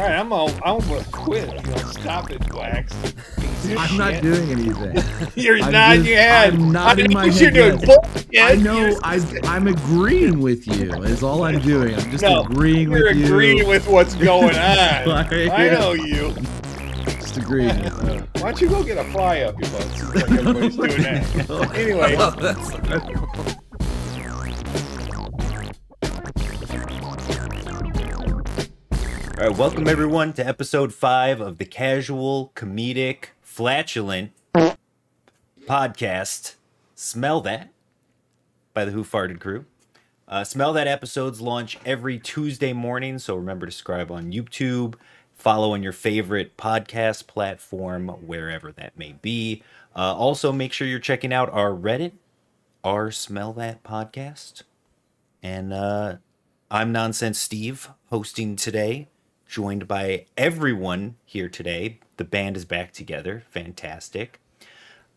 Alright, I'm gonna quit. You know, stop it, Wax. I'm not doing anything. You're nodding your head. I'm nodding my head. I know. I'm agreeing with you. Is all I'm doing. I'm just agreeing with you. You're agreeing with what's going on. I know you. Just agreeing. Why don't you go get a fly up your butt? Like everybody's doing that. Anyway. Oh, that's incredible. All right, welcome everyone to episode 5 of the Casual Comedic Flatulent podcast, Smell That, by the Who Farted Crew. Smell That episodes launch every Tuesday morning, so remember to subscribe on YouTube, follow on your favorite podcast platform, wherever that may be. Also, make sure you're checking out our Reddit, our Smell That podcast, and I'm Nonsense Steve, hosting today. Joined by everyone here today. The band is back together. Fantastic.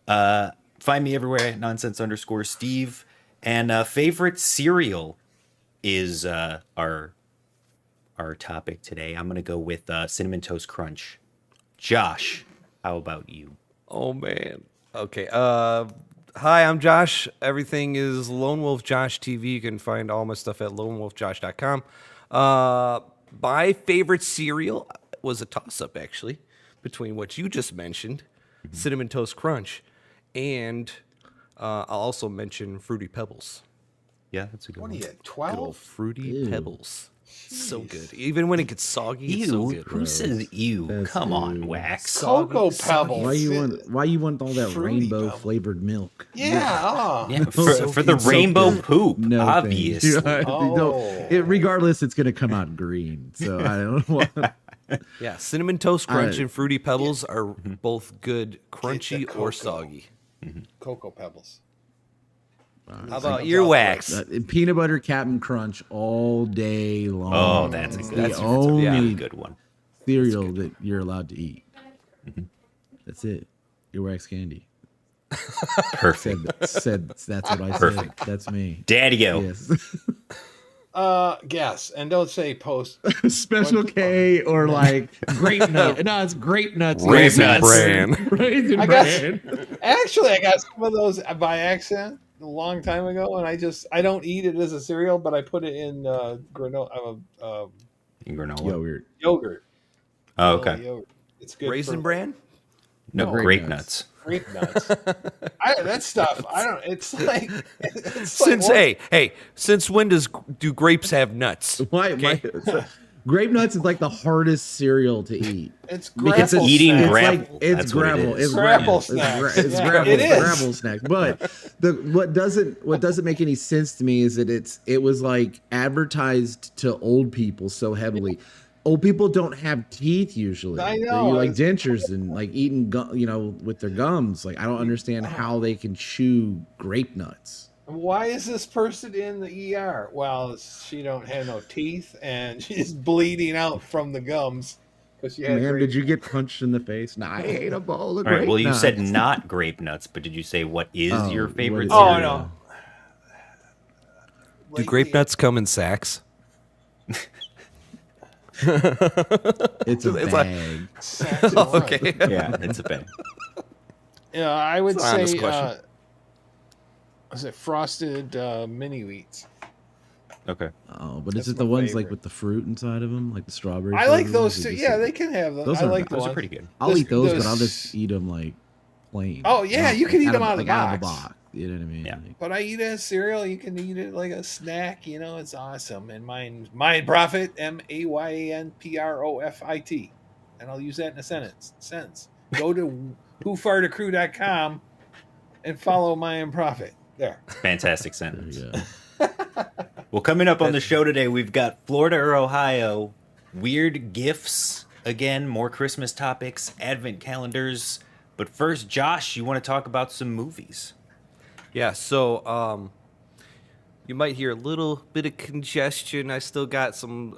Find me everywhere at nonsense_Steve. And favorite cereal is our topic today. I'm going to go with Cinnamon Toast Crunch. Josh, how about you? Oh, man. Okay. Hi, I'm Josh. Everything is Lone Wolf Josh TV. You can find all my stuff at lonewolfjosh.com. My favorite cereal was a toss-up, actually, between what you just mentioned, Cinnamon Toast Crunch, and I'll also mention Fruity Pebbles. Yeah, that's a good one. What are you at, 12? Good old Fruity Pebbles. Jeez. So good. Even when it gets soggy, ew, it's so good. Who says ew? That's Come on, Wax. Cocoa Pebbles. Why you want all that rainbow-flavored milk? Yeah. Yeah. For the rainbow poop, obviously. Yeah, regardless, it's going to come out green, so I don't want... Yeah, Cinnamon Toast Crunch and Fruity Pebbles are both good, crunchy or soggy. Cocoa Pebbles. How about earwax? Peanut butter Captain Crunch all day long. Oh, that's the only good one. Cereal that you're allowed to eat. That's it. Earwax candy. Perfect. That's what I said. That's me. Daddy-o. Yes. Guess and don't say post. Special K or like Grape Nuts. No, it's Grape Nuts. Grape Nuts. Actually, I got some of those by accident a long time ago, and I don't eat it as a cereal, but I put it in granola. In granola, yogurt. Oh, okay. Yogurt. It's good. Raisin Bran? No, Grape Nuts. Grape Nuts. That stuff. I don't. It's like. Since when do grapes have nuts? Why? Grape Nuts is like the hardest cereal to eat. It's gravel snacks. It's gravel snacks. But what doesn't make any sense to me is that it was like advertised to old people so heavily. Old people don't have teeth usually. I know. They're like dentures and like eating gum, you know, with their gums. Like I don't understand how they can chew Grape Nuts. Why is this person in the ER? Well, she don't have no teeth, and she's bleeding out from the gums. Ma'am, did you get punched in the face? No, I ate a bowl of Grape Nuts. Well, you said not Grape Nuts, but did you say what is your favorite cereal? Oh, no. Do Grape Nuts come in sacks? It's a bag. Like... Oh, okay. Yeah, it's a bag. Yeah, I would say... Is it frosted mini wheats? Okay. Oh, but is it the ones like with the fruit inside of them, like the strawberry? I like those too. Yeah, they can have those. I like those. Those are pretty good. I'll eat those, but I'll just eat them like plain. Oh yeah, you can eat them out of the box. You know what I mean? Yeah. But I eat it as cereal. You can eat it like a snack. You know, it's awesome. And mine, Mayan Profit, MAYANPROFIT, and I'll use that in a sentence. Go to whofartacrew.com and follow Mayan Profit. There. Fantastic sentence. Well, coming up on the show today, we've got Florida or Ohio, weird gifts, again, more Christmas topics, advent calendars. But first, Josh, you want to talk about some movies? Yeah, so you might hear a little bit of congestion. I still got some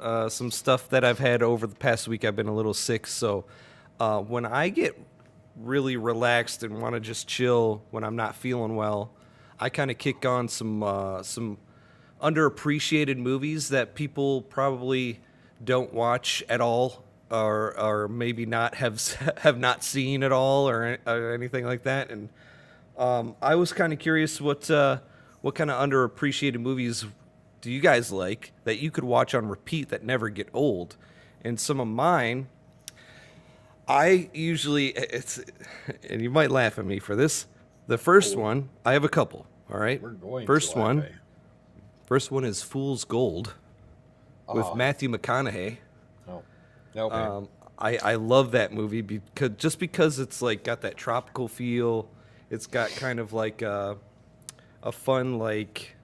stuff that I've had over the past week. I've been a little sick, so when I get really relaxed and want to just chill when I'm not feeling well, I kind of kick on some underappreciated movies that people probably don't watch at all or maybe not have not seen at all or anything like that. And I was kind of curious what kind of underappreciated movies do you guys like that you could watch on repeat that never get old? And some of mine, I usually, and you might laugh at me for this. The first one, I have a couple. All right. We're going first one is Fool's Gold with Matthew McConaughey. Okay. I love that movie because it's like got that tropical feel. It's got kind of like a fun, like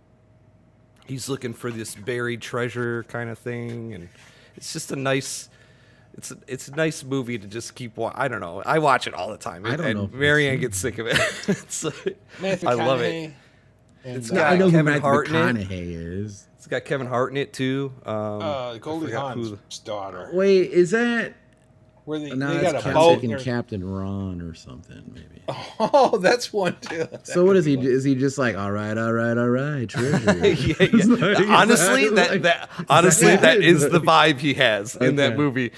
he's looking for this buried treasure kind of thing, and it's just a nice. It's a nice movie to just keep watching. I don't know. I watch it all the time. I don't know. Marianne gets sick of it. I love it. It's got Kevin Hart in it. It's got Kevin Hart in it too. Goldie Hawn's daughter. Wait, is that? Where they got a boat and Captain Ron or something, maybe. Oh, that's one too. So what is he? Is he just like, all right, treasure? Honestly, that is the vibe he has in that movie.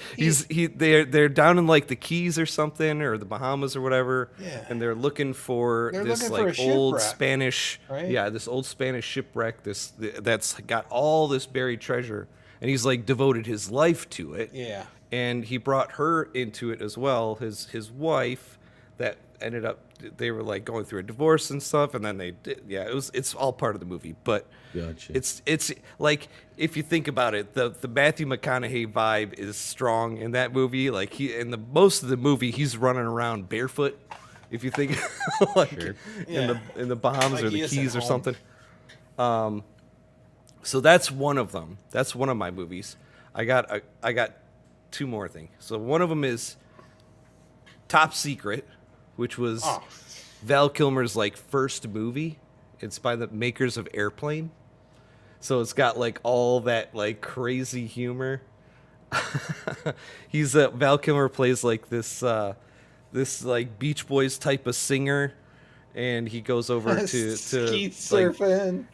They're down in like the Keys or something, or the Bahamas or whatever, and they're looking for this old Spanish shipwreck. That's got all this buried treasure, and he's like devoted his life to it. Yeah. And he brought her into it as well, his wife, that ended up, they were like going through a divorce and stuff, and then they did, it's all part of the movie, but gotcha. It's like, if you think about it, the Matthew McConaughey vibe is strong in that movie. Like most of the movie, he's running around barefoot, if you think, in the Bahamas or the Keys or something. So that's one of them. That's one of my movies. I got two more things. So one of them is Top Secret, which was Val Kilmer's like first movie. It's by the makers of Airplane, so it's got like all that like crazy humor. Val Kilmer plays like this like Beach Boys type of singer, and he goes over to skeet surfing.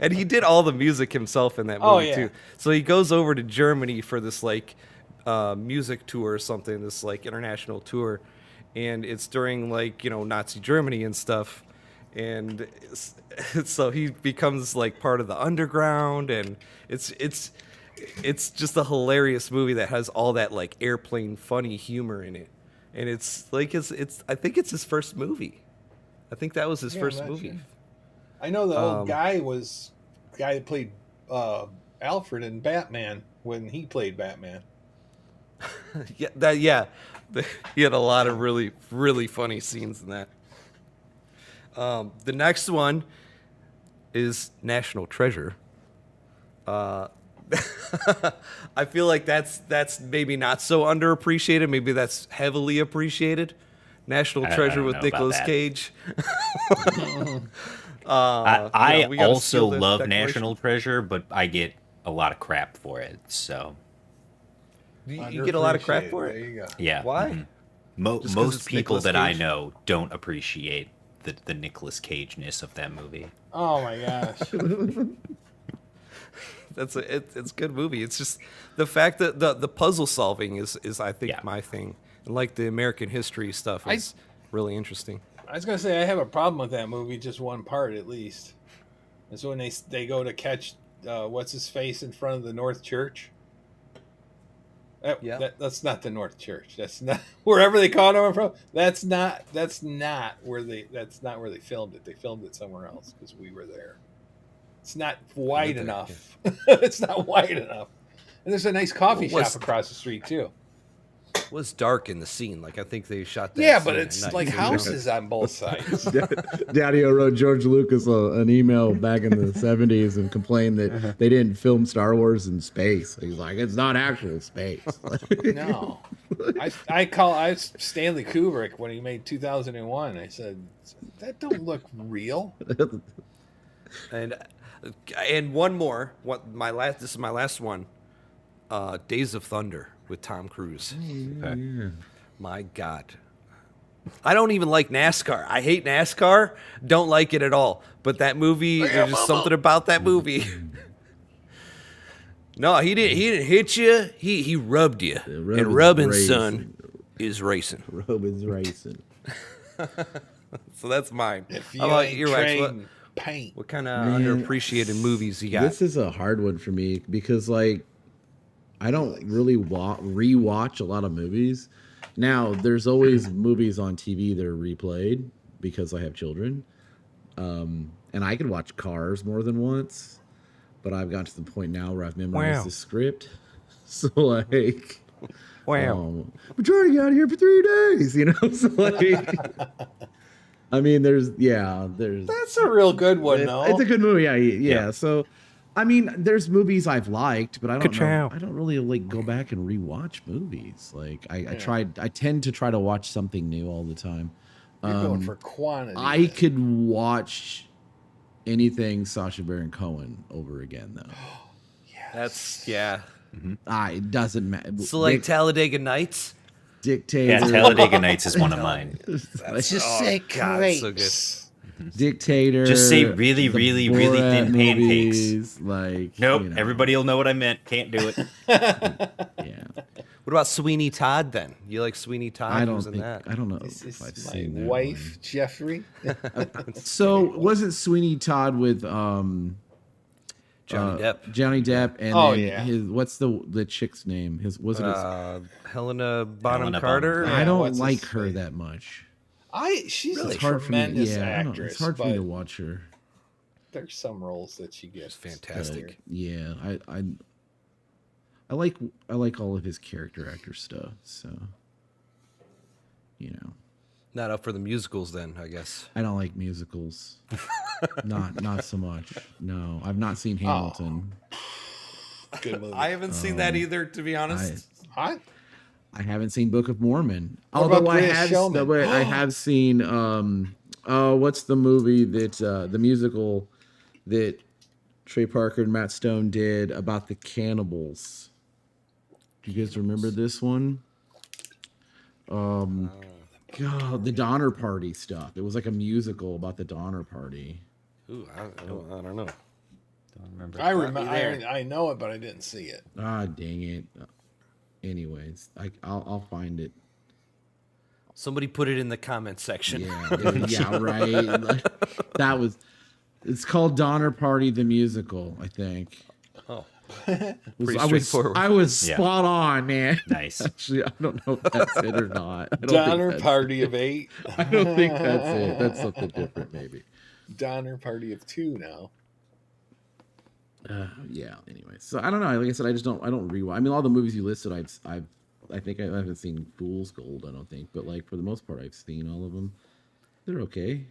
And he did all the music himself in that movie too. So he goes over to Germany for this like music tour or something, this like international tour, and it's during like Nazi Germany and stuff, and so he becomes like part of the underground, and it's just a hilarious movie that has all that like Airplane funny humor in it. And it's like I think it's his first movie. I think that was his first movie. Sure. I know the old guy was the guy that played Alfred in Batman when he played Batman. He had a lot of really, really funny scenes in that. The next one is National Treasure. I feel like that's maybe not so underappreciated. Maybe that's heavily appreciated. National Treasure with Nicolas Cage. I also love National Treasure, but I get a lot of crap for it. So you get a lot of crap for it? There you go. Yeah. Why? Mm-hmm. Most people that I know don't appreciate the Nicolas Cage-ness of that movie. Oh my gosh. It's a good movie. It's just the fact that the puzzle solving is I think my thing. And like the American history stuff is really interesting. I was gonna say I have a problem with that movie, just one part at least. It's when they go to catch what's his face in front of the North Church. That's not the North Church. That's not wherever they caught him from. That's not where they filmed it. They filmed it somewhere else because we were there. It's not wide enough. It's not wide enough. And there's a nice coffee shop across the street, too. It was dark in the scene. Like, I think they shot that. Yeah, but it's like houses on both sides. Daddy-O wrote George Lucas an email back in the 70s and complained that they didn't film Star Wars in space. He's like, it's not actual space. No. I Stanley Kubrick when he made 2001. I said, that don't look real. And this is my last one, Days of Thunder with Tom Cruise. My God, I don't even like NASCAR. I hate NASCAR, don't like it at all. But that movie, there's just something about that movie. No, he didn't. He didn't hit you. He rubbed you. Yeah, and Robinson is racing. Robin's racing. So that's mine. If you what kind of underappreciated movies you got? This is a hard one for me because, like, I don't really rewatch a lot of movies. Now, there's always movies on TV that are replayed because I have children, and I can watch Cars more than once. But I've got to the point now where I've memorized the script. So, like, we're trying to get out of here for 3 days, you know? So, like, I mean, there's. That's a real good one, though. It's a good movie. Yeah. So, I mean, there's movies I've liked, but I don't know. I don't really, like, go back and rewatch movies. Like, I tend to try to watch something new all the time. You're going for quantity. I could watch anything Sacha Baron Cohen over again, though. Yes. It doesn't matter. So, like, Talladega Nights? Dictator. Yeah, Talladega Nights is one of mine. Let's just say grapes. Dictator. Just say really, really, really thin pancakes. Like, nope, you know. Everybody will know what I meant. Can't do it. Yeah. What about Sweeney Todd, then? You like Sweeney Todd? I don't think, I don't know if I've seen that. My wife, Jeffrey. So, wasn't Sweeney Todd with Johnny Depp? Johnny Depp and what's the chick's name? Helena Bonham Carter? I don't like her that much. She's a tremendous actress. It's hard for me to watch her. There's some roles that she gets. Fantastic. Yeah, I like all of his character actor stuff, so, you know. Not up for the musicals then, I guess. I don't like musicals. not so much. No, I've not seen Hamilton. Good movie. I haven't seen that either, to be honest. I haven't seen Book of Mormon. Although I have seen what's the movie that the musical that Trey Parker and Matt Stone did about the cannibals. Do you guys remember this one? God, the Donner Party stuff. It was like a musical about the Donner Party. Ooh, I don't know. Don't remember. I remember. I know it, but I didn't see it. Ah, dang it. Anyways, I'll find it. Somebody put it in the comment section. Yeah, right. That was. It's called Donner Party the Musical, I think. Oh. I was spot on, man. Nice. Actually, I don't know if that's it or not. Donner Party of 8. I don't think that's it. That's something different, maybe. Donner Party of 2 now. Anyway, so I don't know. Like I said, I don't rewatch. I mean, all the movies you listed, I think I haven't seen Fool's Gold, I don't think. But, like, for the most part, I've seen all of them. They're okay.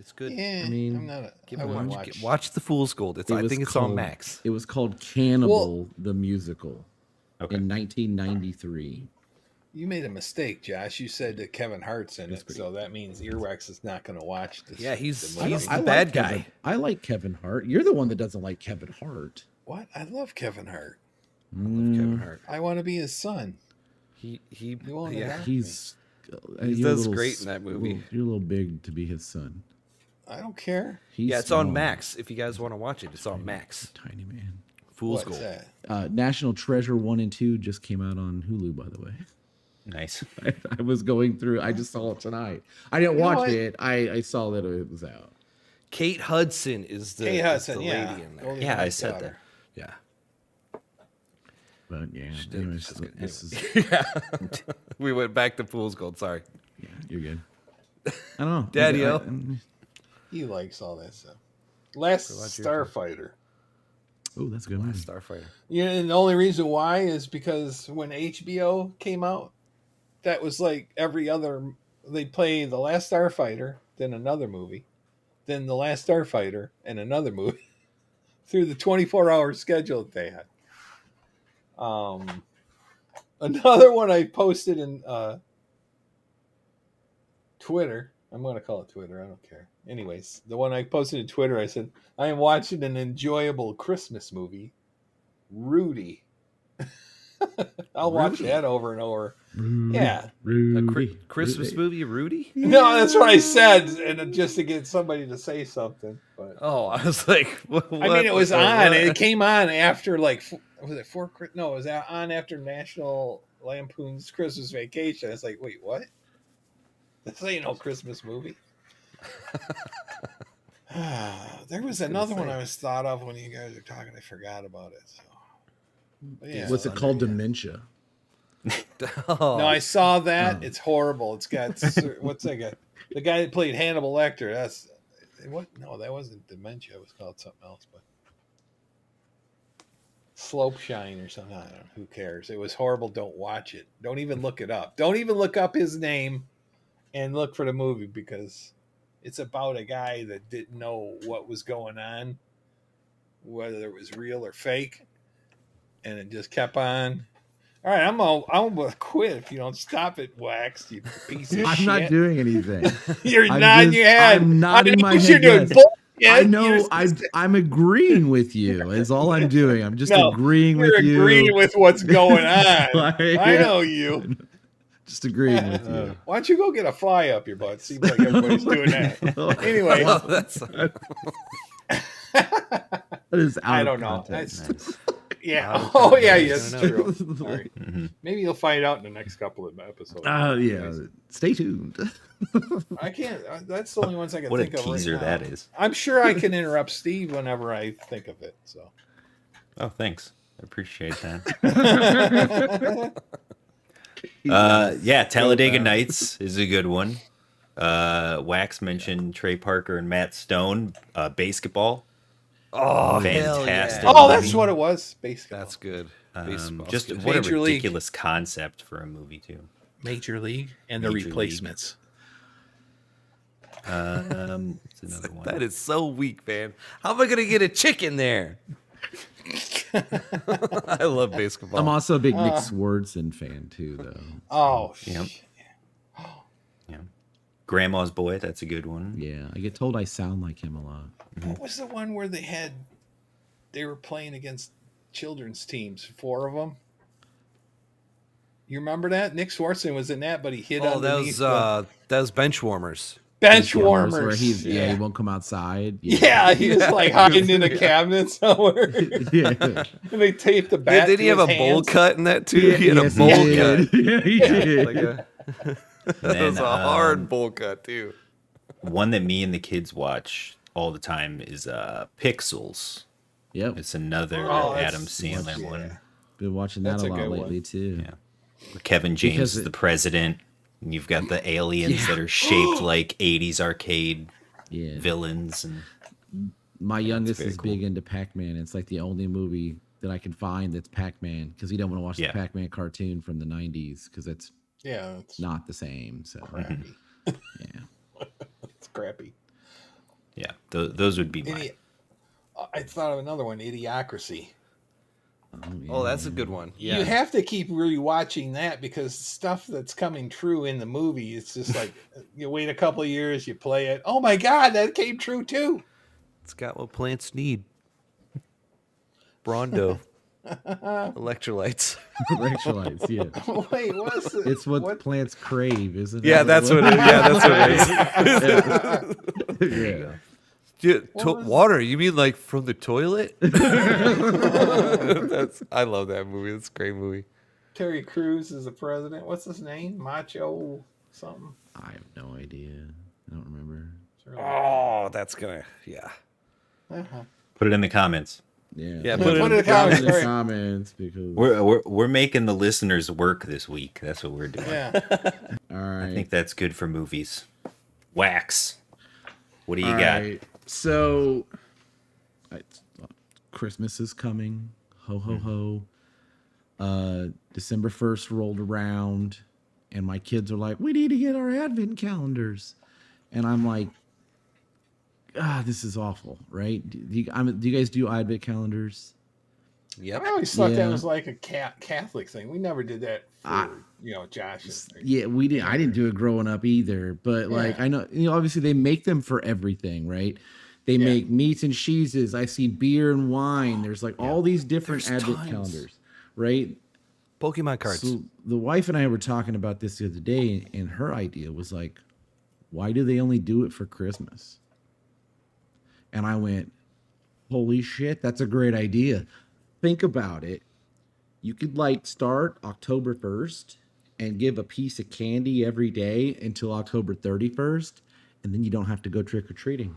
It's good. Yeah, I mean, watch the Fool's Gold. I think it's on Max. It was called Cannibal the Musical in 1993. You made a mistake, Josh. You said that Kevin Hart's in it, so that means Earwax is not going to watch this. Yeah, he's the bad guy. I like Kevin Hart. You're the one that doesn't like Kevin Hart. What? I love Kevin Hart. I love Kevin Hart. I want to be his son. He does great in that movie. You're a little big to be his son. I don't care. It's on Max. If you guys want to watch it, it's on Max. Tiny man. Fool's Gold. National Treasure 1 and 2 just came out on Hulu, by the way. Nice. I was going through. I just saw it tonight. I didn't watch it. I saw that it was out. Kate Hudson is the lady in there. Yeah, I said that. Yeah. But yeah, anyways, we went back to Fool's Gold. Sorry. Yeah, you're good. I don't know. Daddy-o. He likes all that stuff. Last Starfighter. Oh, that's a good one. Last Starfighter. Yeah, and the only reason why is because when HBO came out, that was like every other. They play The Last Starfighter, then another movie, then The Last Starfighter, and another movie through the 24-hour schedule that they had. Another one I posted in Twitter. I'm going to call it Twitter. I don't care. Anyways, the one I posted in Twitter, I said, I am watching an enjoyable Christmas movie, Rudy. I'll watch that over and over. Rudy. Yeah. Rudy. A Christmas movie, Rudy? No, that's what I said, and just to get somebody to say something. But I was like, what? I mean, it was on. It came on after like was it for? No, it was on after National Lampoon's Christmas Vacation. It's like, wait, what? This ain't no Christmas movie. There was another one I was thought of when you guys were talking. I forgot about it. So. Yeah, what's it called? Dementia. No, I saw that. No. It's horrible. It's got what's that guy? The guy that played Hannibal Lecter. That's what? No, that wasn't Dementia. It was called something else, but Slope Shine or something. I don't know. Who cares? It was horrible. Don't watch it. Don't even look it up. Don't even look up his name and look for the movie, because it's about a guy that didn't know what was going on, whether it was real or fake, and it just kept on. All right, I'm gonna quit if you don't stop it, Wax. You piece of shit. I'm not doing anything. You're nodding your head. I'm nodding my head. Yes. I know. I'm agreeing with you. Is all I'm doing. I'm just agreeing with you. You're agreeing with what's going on. Like, I know you. Just agreeing with you. Why don't you go get a fly up your butt? Seems like everybody's doing that. Anyway, that is out. I don't know. That's, yeah. Oh, yeah. Yes, true. All right. Mm-hmm. Maybe you'll find out in the next couple of episodes. Oh, yeah. Anyways. Stay tuned. I can't. That's the only ones I can think of. What a teaser right that is. I'm sure I can interrupt Steve whenever I think of it. So. Oh, thanks. I appreciate that. Yeah, Talladega Nights is a good one. Wax mentioned Trey Parker and Matt Stone. Basketball. Oh, fantastic! Yeah. Oh, that's what it was. Baseball. That's good. Baseball. Just good. What Major a ridiculous League. Concept for a movie, too. Major League and Major the Replacements. That's another one. That is so weak, man. How am I gonna get a chick in there? I love basketball. I'm also a big Nick Swardson fan too, though. Oh, yeah. Yeah. Grandma's Boy, that's a good one. Yeah, I get told I sound like him a lot. What was the one where they were playing against children's teams, 4 of them? You remember that? Nick Swardson was in that, but he hid underneath. That was Benchwarmers. Benchwarmers. Where he's, he won't come outside. Yeah, he was like hiding in a cabinet somewhere. And they taped the bat. Did he have a bowl cut in that too? Yeah, he had a bowl cut. Yeah, he did. Like that was a hard bowl cut too. One that me and the kids watch all the time is Pixels. Yep. It's another Adam Sandler one. Been watching that a lot lately too. Yeah. Kevin James is the president. And you've got the aliens that are shaped like 80s arcade villains. And my youngest is big into Pac-Man. It's like the only movie that I can find that's Pac-Man, because he don't want to watch the Pac-Man cartoon from the 90s because that's not the same. So crappy. Yeah, it's crappy. Yeah, those would be mine. I thought of another one, Idiocracy. Oh, that's a good one. Yeah. You have to keep rewatching that because stuff that's coming true in the movie, it's just like you wait a couple of years, you play it. Oh my God, that came true too. It's got what plants need. Brondo. Electrolytes. Electrolytes, yeah. Wait, what's it? It's what plants crave, isn't it? Yeah, that's what it is. Yeah, that's what it is. There you go. Dude, water? You mean like from the toilet? I love that movie. It's a great movie. Terry Crews is the president. What's his name? Macho something? I have no idea. I don't remember. Really that's gonna put it in the comments. Yeah, put it in the comments. Right. Because we're making the listeners work this week. That's what we're doing. Yeah. All right. I think that's good for movies. Wax. What do you got? Right. So, Christmas is coming. Ho, ho, ho. December 1st rolled around, and my kids are like, we need to get our advent calendars. And I'm like, this is awful, right? Do you guys do advent calendars? Yep. I always thought that was like a Catholic thing. We never did that for, Josh. Yeah, we didn't. I didn't do it growing up either. But like, I know, obviously they make them for everything, right? They make meats and cheeses. I see beer and wine. There's like all these different advent calendars, right? Pokemon cards. So the wife and I were talking about this the other day, and her idea was like, why do they only do it for Christmas? And I went, holy shit, that's a great idea. Think about it. you could like start October 1st and give a piece of candy every day until October 31st, and then you don't have to go trick-or-treating.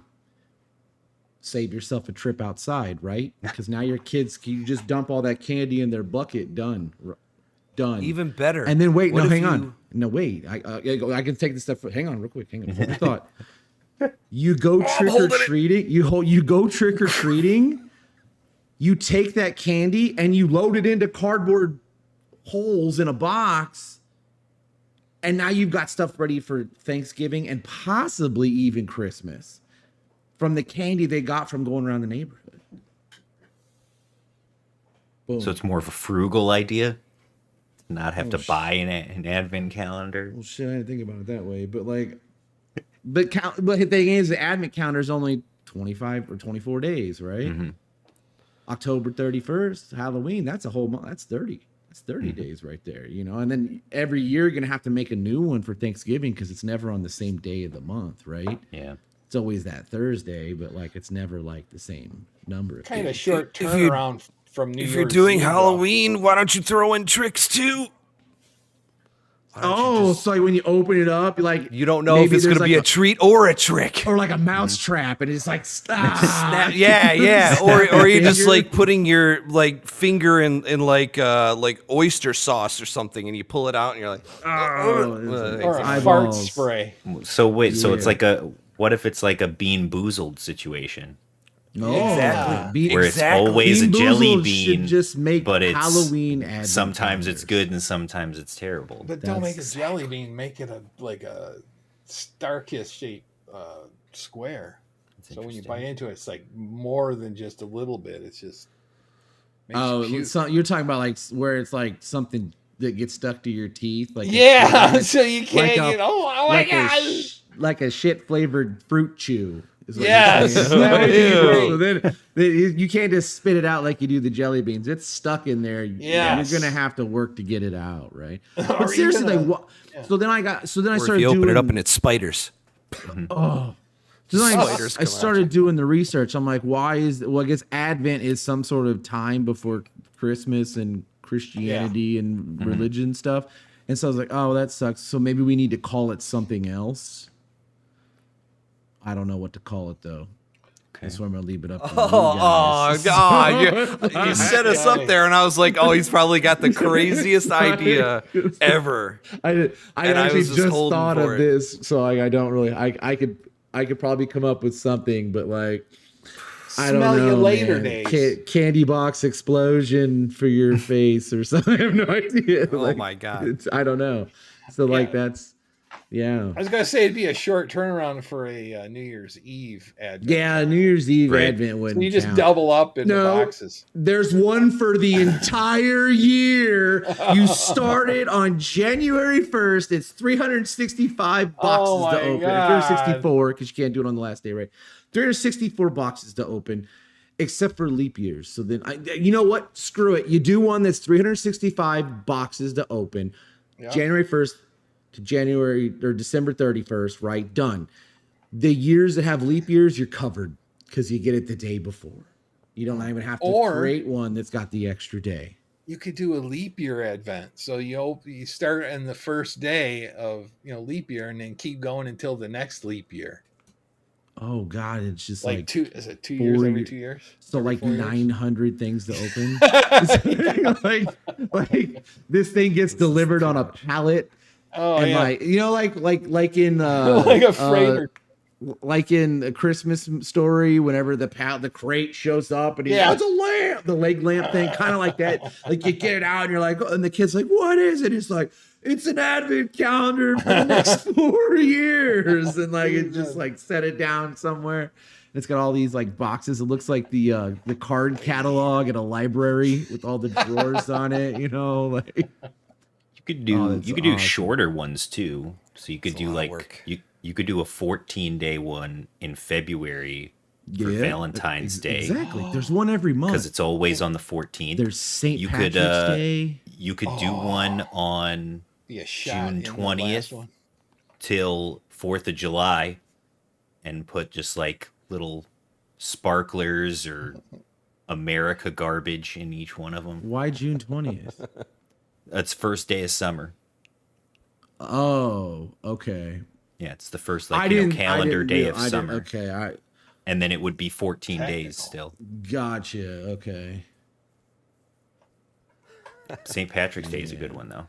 Save yourself a trip outside, right? Because now your kids, you just dump all that candy in their bucket, done. Even better. And then wait, I can take this stuff. Hang on real quick, hang on. Hold the thought. You go trick-or-treating, you go trick-or-treating, you take that candy and you load it into cardboard holes in a box, and now you've got stuff ready for Thanksgiving and possibly even Christmas from the candy they got from going around the neighborhood. Boom. So it's more of a frugal idea, not have to buy an advent calendar. Well, shit, I didn't think about it that way, but like, but the thing is, the advent calendar is only 25 or 24 days, right? Mm-hmm. October 31st, Halloween. That's a whole month. That's 30. It's 30 days right there, you know? And then every year you're going to have to make a new one for Thanksgiving because it's never on the same day of the month, right? Yeah. It's always that Thursday, but, like, it's never, like, the same number. Of kind days. Of short turnaround from New Year's. If you're doing Halloween, why don't you throw in tricks, too? Oh, so like when you open it up, like... You don't know if it's going to be a treat or a trick. Or, like, a mouse trap, and it's like, stop. Yeah, yeah. Or you're just, like, putting your, like, finger in like oyster sauce or something, and you pull it out, and you're like... or a fart spray. So, wait, so it's like a... What if it's like a Bean Boozled situation? No, exactly. Where it's always Bean a jelly bean, just make but it's Halloween. Sometimes it's good and sometimes it's terrible. But don't make a jelly bean. Make it a like a Starkist shaped square. So when you buy into it, it's like more than just a little bit. It's just so you're talking about like where it's like something that gets stuck to your teeth, like so you can't like like a shit flavored fruit chew. Yes. So then you can't just spit it out like you do the jelly beans. It's stuck in there. Yeah. You're gonna have to work to get it out, right? But seriously, so then I started doing. Open it up and it's spiders. Oh. I started doing the research. I'm like, why is? Well, I guess Advent is some sort of time before Christmas and Christianity and religion stuff. And so I was like, oh, that sucks. So maybe we need to call it something else. I don't know what to call it, though. Okay. So I'm going to leave it up to you guys. You set us up there, and I was like, oh, he's probably got the craziest idea ever. I actually just thought of this, so I don't really... I could probably come up with something, but like... I don't know, man. Candy box explosion for your face or something. I have no idea. Oh like, my god! I don't know. So like that's I was gonna say it'd be a short turnaround for a New Year's Eve Advent. Yeah, New Year's Eve Advent wouldn't. So you just double up in the boxes. There's one for the entire year. You start it on January 1st. It's 365 boxes to open. 364 because you can't do it on the last day, right? 364 boxes to open, except for leap years. So then, you know what? Screw it. You do one that's 365 boxes to open, January 1st to January or December 31st, right? Done. The years that have leap years, you're covered because you get it the day before. You don't even have to create one that's got the extra day. You could do a leap year Advent. So you start on the first day of leap year and then keep going until the next leap year. Oh God! It's just like every 2 years. So like 900 things to open. like this thing gets delivered on a pallet. Like a freighter. Like in A Christmas Story, whenever the crate shows up and he's like, it's a lamp, the leg lamp thing, kind of like that. Like you get it out and you're like, and the kid's like, what is it? It's like, it's an advent calendar for the next 4 years. And like, it just like set it down somewhere. It's got all these like boxes. It looks like the card catalog at a library with all the drawers on it, you know, like. You could do shorter ones too. So you could do like, you could do a 14-day one in February for Valentine's Day. Exactly. There's one every month. Because it's always on the 14th. There's St. Patrick's Day. You could do one on June 20th till 4th of July and put just like little sparklers or America garbage in each one of them. Why June 20th? That's first day of summer. Oh, okay. Yeah, it's the first like calendar day of summer. Okay, and then it would be 14 days still. Gotcha. Okay. St. Patrick's Day is a good one though.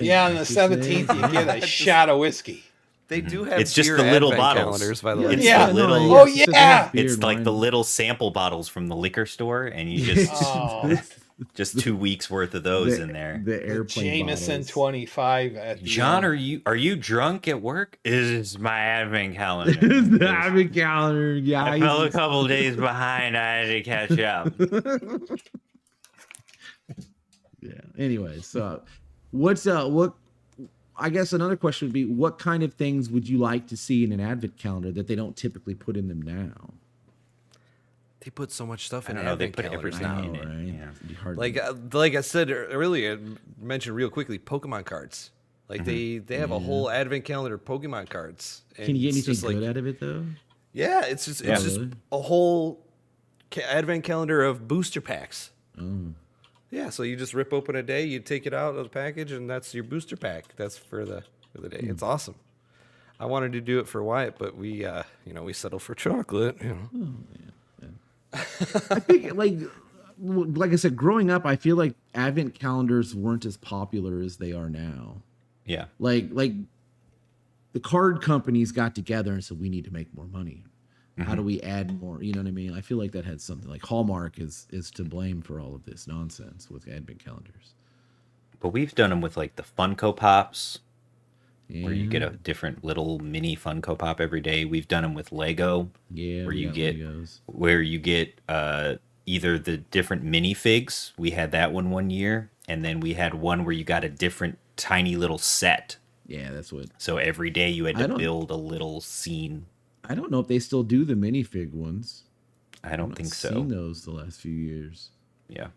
Yeah, on the 17th you get a shot of whiskey. They do have. It's just the little bottles, by the way. Yeah, oh yeah. It's like the little sample bottles from the liquor store, and you just 2 weeks worth of those in there. The Airplane Jameson 25. At John, are you drunk at work? Is my advent calendar? The advent calendar. Yeah, I fell a couple days behind. I had to catch up. Yeah. Anyway, so what? I guess another question would be, what kind of things would you like to see in an advent calendar that they don't typically put in them now? They put so much stuff in an advent calendar. They put everything in it. Right? Yeah. Like I said earlier, mentioned real quickly, Pokemon cards. Like they have a whole advent calendar of Pokemon cards. And can you get anything good out of it though? Yeah, it's just a whole advent calendar of booster packs. Oh. Yeah, so you just rip open a day, you take it out of the package, and that's your booster pack. That's for the day. It's awesome. I wanted to do it for Wyatt, but we, you know, we settled for chocolate. You know, yeah. I think like I said, growing up, I feel like advent calendars weren't as popular as they are now. Yeah, like the card companies got together and said, we need to make more money. How do we add more? You know what I mean? I feel like that had something, like Hallmark is to blame for all of this nonsense with advent calendars. But we've done them with like the Funko Pops, where you get a different little mini Funko Pop every day. We've done them with Lego, where you get either the different minifigs. We had that one year, and then we had one where you got a different tiny little set. Yeah, that's what. So every day you had to build a little scene. I don't know if they still do the minifig ones. I don't think so. I've seen those the last few years. Yeah.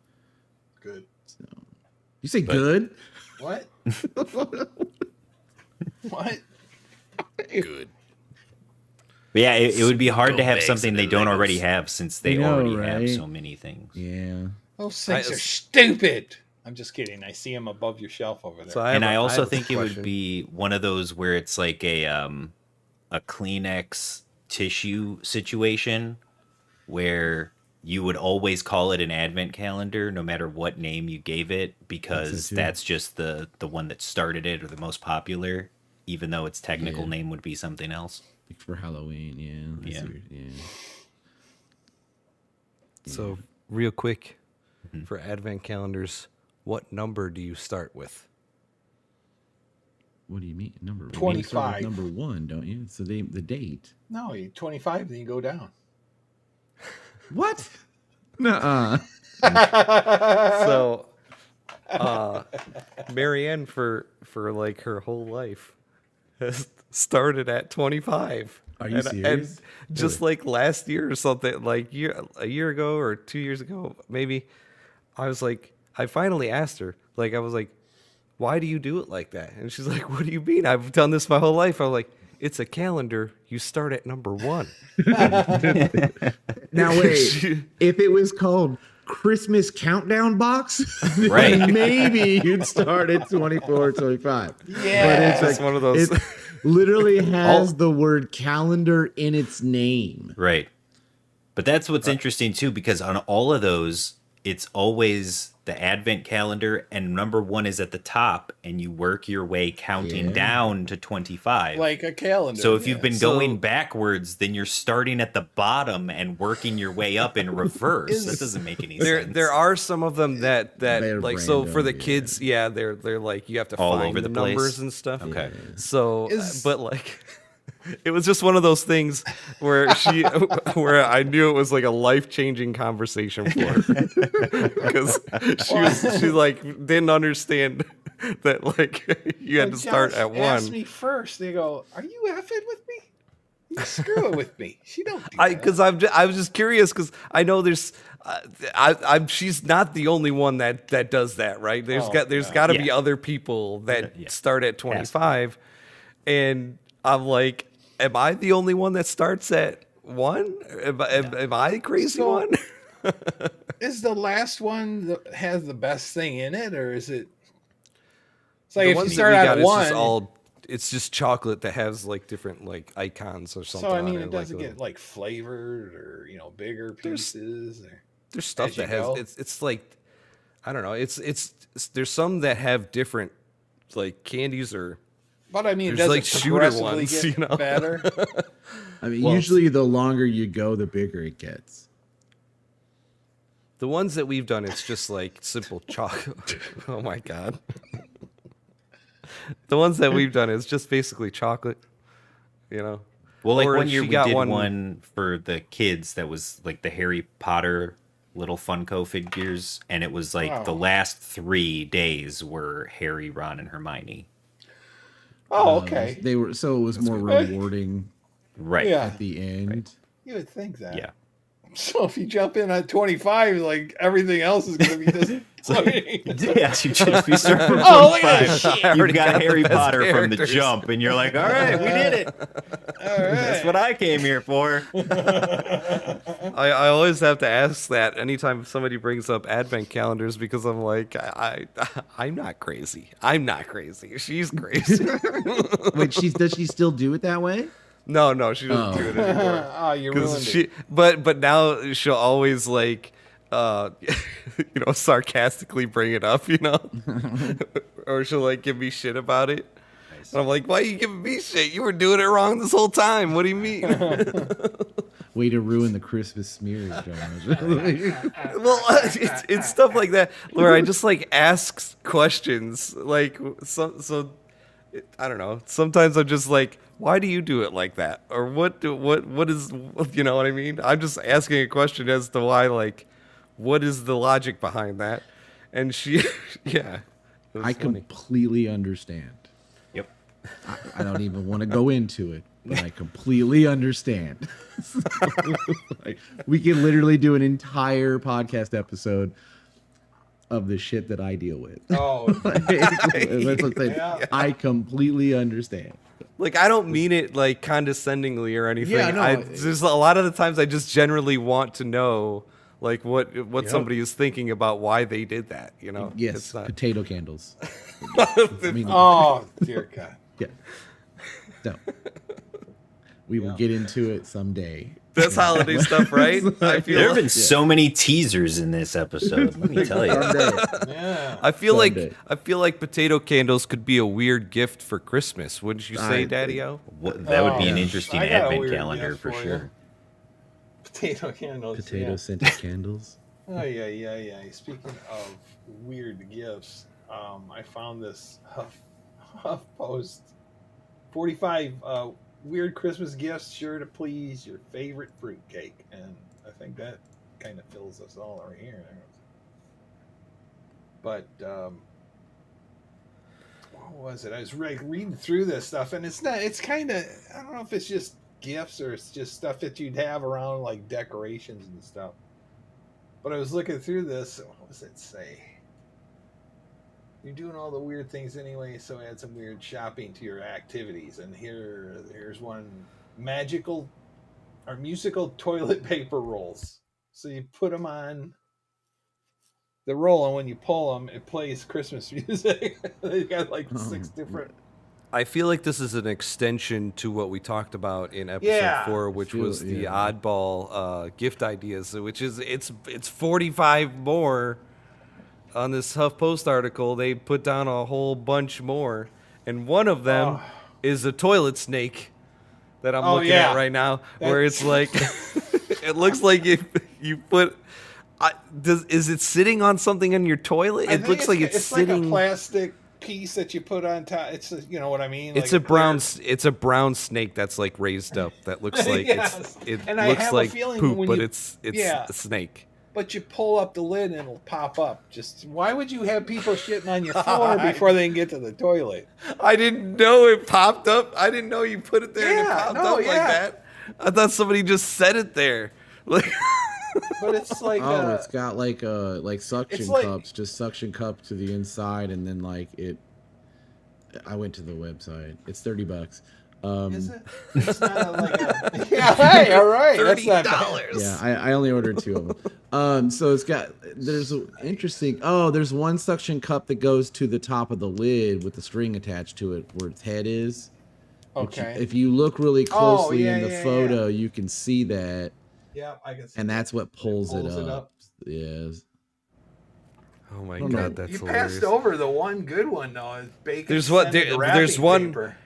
Good. So, you say good? What? What? Good. But yeah, it would be hard to have something they don't already have, since they already have so many things. Yeah. Those things are stupid. I'm just kidding. I see them above your shelf over there. So I also think it would be one of those where it's like a Kleenex tissue situation, where you would always call it an advent calendar no matter what name you gave it, because that's just the one that started it, or the most popular, even though its technical name would be something else. Like for Halloween, So real quick, for advent calendars, what number do you start with? What do you mean? Number 25. You start with number 1, don't you? So the date. No, you 25, then you go down. What? Nuh-uh. So, Marianne for like her whole life has started at 25. Are you serious? And just like last year or something, like a year ago or 2 years ago, maybe, I was like, I finally asked her, like I was like, why do you do it like that? And she's like, what do you mean? I've done this my whole life. I'm like, it's a calendar. You start at number 1. Now, wait, if it was called Christmas Countdown Box, right? Maybe you'd start at 24 or 25. Yeah. But it's like one of those. It literally has the word calendar in its name. Right. But that's what's interesting, too, because on all of those, it's always the advent calendar, and number 1 is at the top, and you work your way counting down to 25. Like a calendar. So if you've been going backwards, then you're starting at the bottom and working your way up in reverse. That doesn't make any sense. There are some of them that like, so for the kids, they're like, you have to find the numbers and stuff. Okay. Yeah. So, but like... It was just one of those things where where I knew it was like a life-changing conversation for her, because she like didn't understand that like you had to start at 1. Asked me first. They go, "Are you effing with me? You screwing with me?" She don't. Because I was just curious, because I know there's she's not the only one that does that, right? There's got to be other people that start at 25, and I'm like, am I the only one that starts at 1? Am I the crazy one? Is the last one that has the best thing in it, or is it? It's like the if you start out one, it's just all, it's just chocolate that has like different like icons or something. So I mean, it doesn't get like flavored or, you know, bigger pieces. There's stuff that has it's like, I don't know. It's there's some that have different like candies or. But I mean, it doesn't progressively get better. I mean, usually the longer you go, the bigger it gets. The ones that we've done, it's just like simple chocolate. Oh my god. The ones that we've done is just basically chocolate, you know. Well, like one year we did one for the kids that was like the Harry Potter little Funko figures, and it was like the last 3 days were Harry, Ron, and Hermione. Oh, okay. They were so it was more rewarding, right? At the end, you would think that. Yeah. So if you jump in at 25, like everything else is going to be just. Yeah, you just be starting. Oh, look at that shit! You got Harry Potter characters from the jump, and you're like, "All right, we did it. All right, that's what I came here for." I always have to ask that anytime somebody brings up advent calendars, because I'm like, I'm not crazy. I'm not crazy. She's crazy. Wait, does she still do it that way? No, she doesn't do it anymore. Oh, you ruined it. But now she'll always like. You know, sarcastically bring it up, you know, or she'll like give me shit about it. And I'm like, why are you giving me shit? You were doing it wrong this whole time. What do you mean? Way to ruin the Christmas smear, John. Well, it's stuff like that where I just like ask questions, like so I don't know. Sometimes I'm just like, why do you do it like that? Or what is, you know what I mean? I'm just asking a question as to why, like. What is the logic behind that? And she, yeah. I completely understand. Yep. I don't even want to go into it, but I completely understand. So, like, we can literally do an entire podcast episode of the shit that I deal with. Oh, I completely understand. Like, I don't mean it like condescendingly or anything. Yeah, no, there's a lot of the times I just generally want to know. Like what somebody is thinking about why they did that, you know? Yes, it's not... potato candles. Oh, dear God. Yeah. So, we will get into it someday. That's holiday stuff, right? I feel there have been so many teasers in this episode. Let me tell you. Yeah. I feel like potato candles could be a weird gift for Christmas, wouldn't you say, Daddy-O? That would be an interesting advent calendar for sure. Potato candles. Potato scented candles. Oh, yeah. Speaking of weird gifts, I found this Huff Post 45 weird Christmas gifts sure to please your favorite fruitcake. And I think that kind of fills us all right here. But what was it? I was reading through this stuff, and it's kind of, I don't know if it's just gifts or it's just stuff that you'd have around, like decorations and stuff. But I was looking through this. What does it say? You're doing all the weird things anyway, so add some weird shopping to your activities. And here's one: magical or musical toilet paper rolls. So you put them on the roll, and when you pull them, it plays Christmas music. They got like 6 different. I feel like this is an extension to what we talked about in episode 4, which was the oddball gift ideas, which is it's 45 more on this HuffPost article. They put down a whole bunch more, and one of them is a toilet snake that I'm looking at right now, where it's like it looks like you put. Is it sitting on something in your toilet? It looks like it's sitting like a plastic piece that you put on top. It's you know what I mean. It's like a brown snake that's like raised up. That looks like it looks like poop, but it's a snake. But you pull up the lid and it'll pop up. Just why would you have people shitting on your floor before they can get to the toilet? I didn't know it popped up. I didn't know you put it there and it popped up like that. I thought somebody just set it there. Like. But it's like it's got like a suction cups, just suction cup to the inside, and then like it. I went to the website. It's $30. Is it? It's not like a, yeah, hey, all right. $30. That's not bad. Yeah, I only ordered 2 of them. So it's got, there's an interesting, oh, there's one suction cup that goes to the top of the lid with the string attached to it where its head is. Okay. If you look really closely in the photo, you can see that. Yeah, I can see. And that's what pulls it up. Yes. Oh my God, that's hilarious. You passed over the one good one though. It's bacon. There's what? There's one. Paper.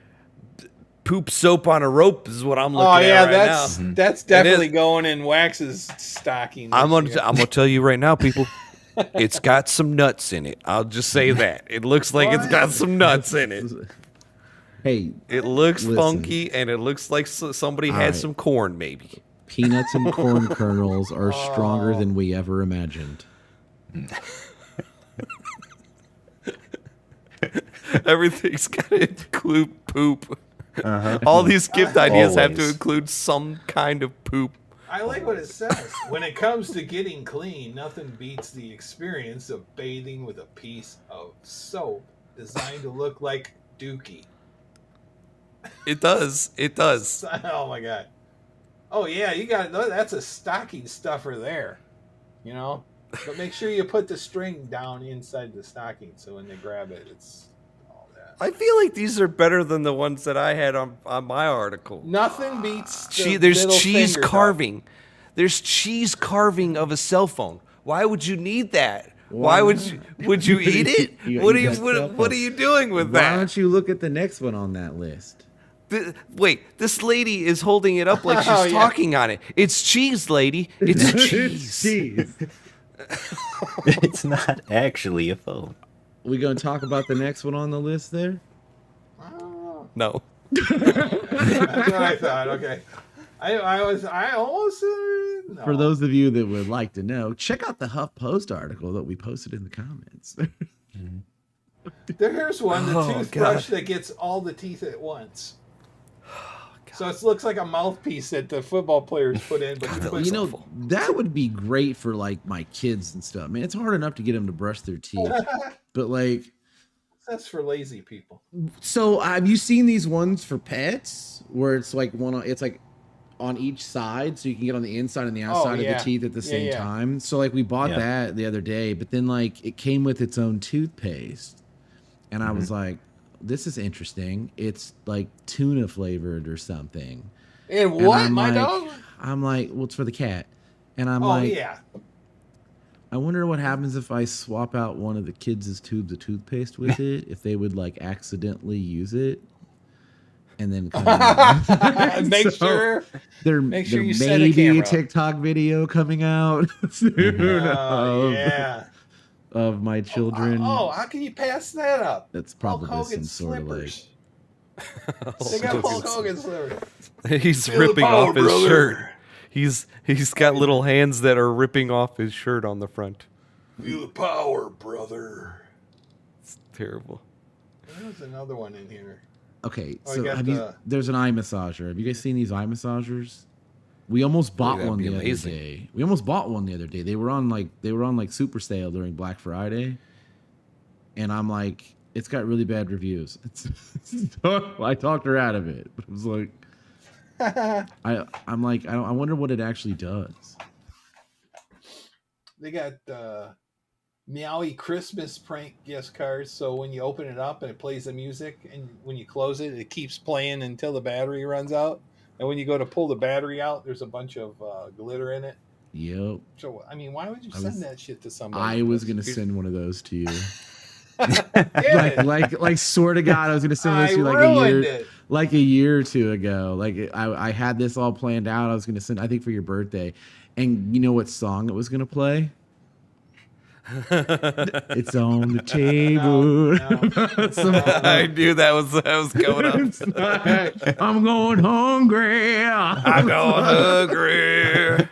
Poop soap on a rope is what I'm looking at right now. Oh yeah, that's definitely going in Wax's stocking. I'm gonna tell you right now, people. It's got some nuts in it. I'll just say that. It looks like it's got some nuts in it. Hey, it looks funky, and it looks like somebody had some corn, maybe. Peanuts and corn kernels are stronger than we ever imagined. Everything's got to include poop. Uh-huh. All these gift ideas have to include some kind of poop. I like what it says. When it comes to getting clean, nothing beats the experience of bathing with a piece of soap designed to look like Dookie. It does. It does. Oh, my God. Oh, yeah. You got it. That's a stocking stuffer there. You know? But make sure you put the string down inside the stocking so when they grab it, it's... I feel like these are better than the ones that I had on my article. Nothing beats there's cheese carving. There's cheese carving of a cell phone. Why would you need that? Why would you eat it? What are you doing with that? Why don't you look at the next one on that list? Wait, this lady is holding it up like she's talking on it. It's cheese, lady. It's cheese. It's not actually a phone. We gonna talk about the next one on the list there? No. That's what I thought. Okay. I almost. For those of you that would like to know, check out the HuffPost article that we posted in the comments. Here's one: the toothbrush that gets all the teeth at once. So it looks like a mouthpiece that the football players put in. But you know, that would be great for like my kids and stuff. I mean, it's hard enough to get them to brush their teeth, but like that's for lazy people. So have you seen these ones for pets where it's like it's like on each side, so you can get on the inside and the outside of the teeth at the same time. So like we bought that the other day, but then like it came with its own toothpaste, and I was like, this is interesting. It's like tuna flavored or something. And what? And my dog? I'm like, well, it's for the cat. And I'm like, I wonder what happens if I swap out one of the kids' tubes of toothpaste with it, if they would like accidentally use it. And then make sure you set a camera. Maybe a TikTok video coming out soon. Of my children. How can you pass that up? That's probably some sort of like. They got Hulk Hogan slippers. He's ripping off his shirt. He's got little hands that are ripping off his shirt on the front. Feel the power, brother. It's terrible. There's another one in here. Okay, so there's an eye massager. Have you guys seen these eye massagers? We almost bought one the other day. They were on like super sale during Black Friday, and I'm like, it's got really bad reviews. So I talked her out of it, but I was like, I wonder what it actually does. They got Meowie Christmas prank gift cards. So when you open it up and it plays the music, and when you close it, it keeps playing until the battery runs out. And when you go to pull the battery out, there's a bunch of glitter in it. Yep. So, I mean, why would you send that shit to somebody? I was going to send one of those to you. like, swear to God, I was going to send this to you like a year or two ago. Like, I had this all planned out. I was going to send, I think, for your birthday. And you know what song it was going to play? It's on the table. I knew that was going up. Like, I'm going hungry. I'm going hungry.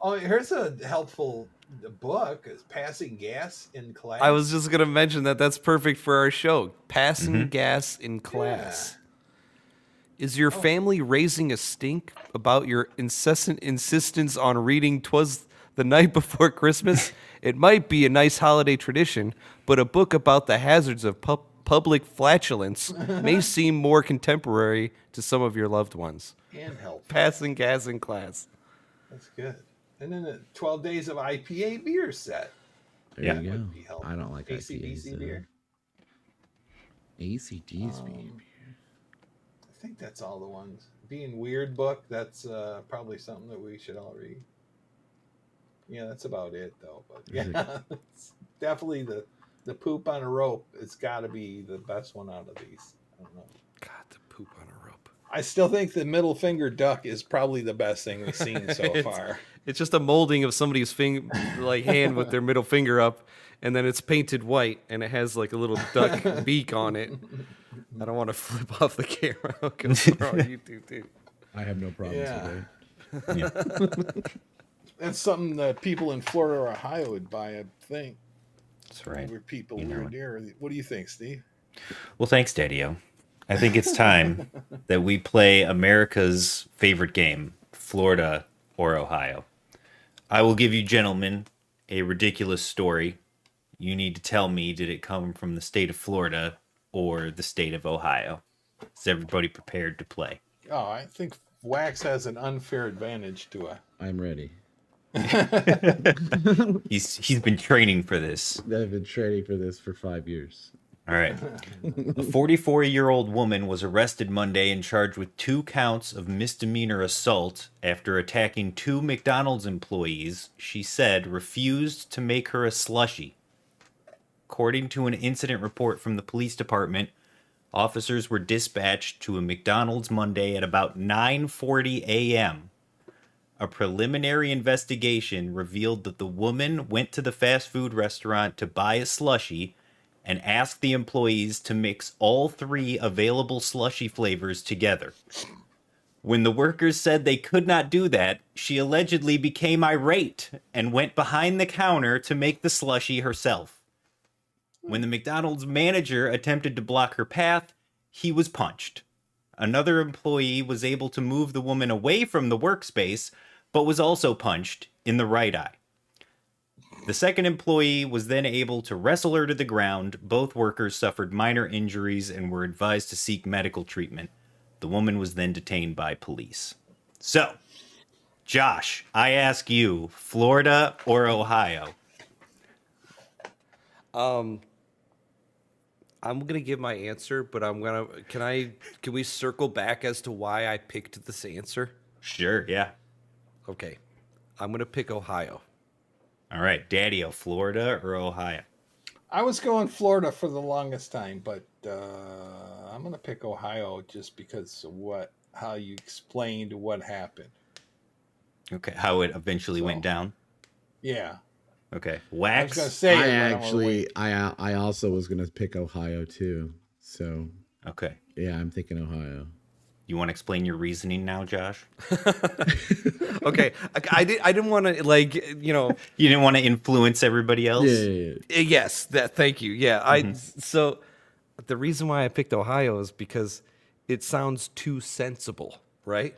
Oh, here's a helpful book: is Passing Gas in Class. I was just gonna mention that. That's perfect for our show. Passing Gas in Class. Yeah. Is your family raising a stink about your incessant insistence on reading "Twas the Night Before Christmas"? It might be a nice holiday tradition, but a book about the hazards of pub public flatulence may seem more contemporary to some of your loved ones. And help. Passing gas in class. That's good. And then a 12 days of IPA beer set. There you go. Would be helpful. I don't like ACDC IPAs, beer. ACDC beer. I think that's all the ones. Being Weird book, that's probably something that we should all read. Yeah, that's about it, though. But yeah, it's definitely the poop on a rope. It's got to be the best one out of these. I don't know. God, the poop on a rope. I still think the middle finger duck is probably the best thing we've seen so far. It's just a molding of somebody's finger, like hand with their middle finger up, and then it's painted white, and it has like a little duck beak on it. I don't want to flip off the camera because we're on YouTube too. I have no problems with that. Yeah. That's something that people in Florida or Ohio would buy, I think. That's right. We're people near and dear. What do you think, Steve? Well, thanks, Daddy-O. I think it's time that we play America's favorite game, Florida or Ohio. I will give you gentlemen a ridiculous story. You need to tell me, did it come from the state of Florida or the state of Ohio? Is everybody prepared to play? Oh, I think Wax has an unfair advantage to us. I'm ready. He's been training for this. I've been training for this for 5 years. All right. A 44-year-old woman was arrested Monday and charged with 2 counts of misdemeanor assault after attacking 2 McDonald's employees she said refused to make her a slushie. According to an incident report from the police department, officers were dispatched to a McDonald's Monday at about 9:40 a.m. A preliminary investigation revealed that the woman went to the fast food restaurant to buy a slushie and asked the employees to mix all 3 available slushie flavors together. When the workers said they could not do that, she allegedly became irate and went behind the counter to make the slushie herself. When the McDonald's manager attempted to block her path, he was punched. Another employee was able to move the woman away from the workspace, but was also punched in the right eye. The second employee was then able to wrestle her to the ground. Both workers suffered minor injuries and were advised to seek medical treatment. The woman was then detained by police. So, Josh, I ask you, Florida or Ohio? I'm going to give my answer, but I'm going to, can we circle back as to why I picked this answer? Sure. Yeah. Okay. I'm going to pick Ohio. All right, Daddy-O, Florida or Ohio? I was going Florida for the longest time, but I'm going to pick Ohio just because of how you explained what happened. Okay, how it eventually went down? Yeah. Okay, Wax. I also was going to pick Ohio too. So okay, yeah, I'm thinking Ohio. You want to explain your reasoning now, Josh? Okay, I didn't want to, like, you know. You didn't want to influence everybody else. Yeah. Yes. That. Thank you. Yeah. Mm-hmm. So the reason why I picked Ohio is because it sounds too sensible, right?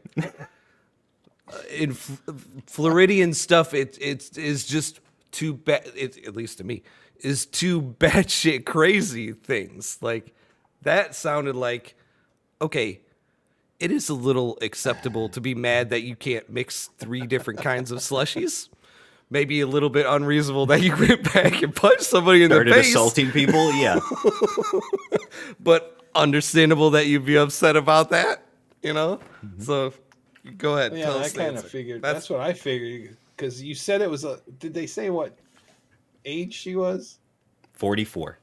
In Floridian stuff, it is just too bad. At least to me, is too batshit crazy things like that. Sounded like okay. It is a little acceptable to be mad that you can't mix 3 different kinds of slushies. Maybe a little bit unreasonable that you went back and punched somebody in the face. Started assaulting people, yeah. But understandable that you'd be upset about that, you know? Mm-hmm. So go ahead. Yeah, I kind of figured. That's what I figured. Because you said it was a... Did they say what age she was? 44.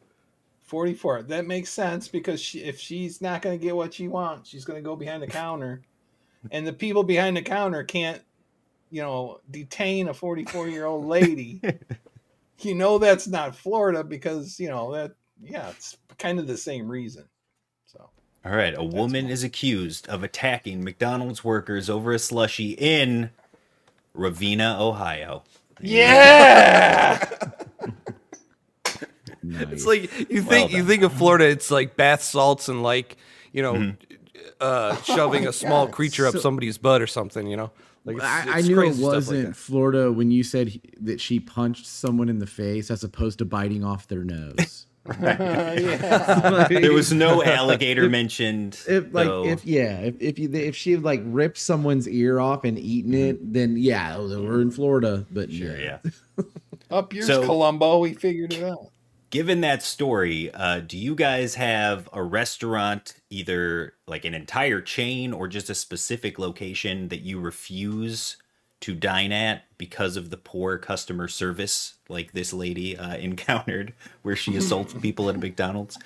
44. That makes sense because if she's not going to get what she wants, she's going to go behind the counter, and the people behind the counter can't, you know, detain a 44-year-old lady. You know, that's not Florida because, you know, that, yeah, it's kind of the same reason. So, all right. A woman is accused of attacking McDonald's workers over a slushie in Ravena, Ohio. Yeah. Nice. It's like you think of Florida, it's like bath salts and, like, you know, shoving a small creature up somebody's butt or something, you know. Like I knew it wasn't like Florida when you said that she punched someone in the face as opposed to biting off their nose. Right. There was no alligator mentioned. If she had like ripped someone's ear off and eaten it, then yeah, we're in Florida. But sure, yeah. Up yours, so, Columbo. We figured it out. Given that story, do you guys have a restaurant, either like an entire chain or just a specific location that you refuse to dine at because of the poor customer service, like this lady encountered, where she assaults people at a McDonald's?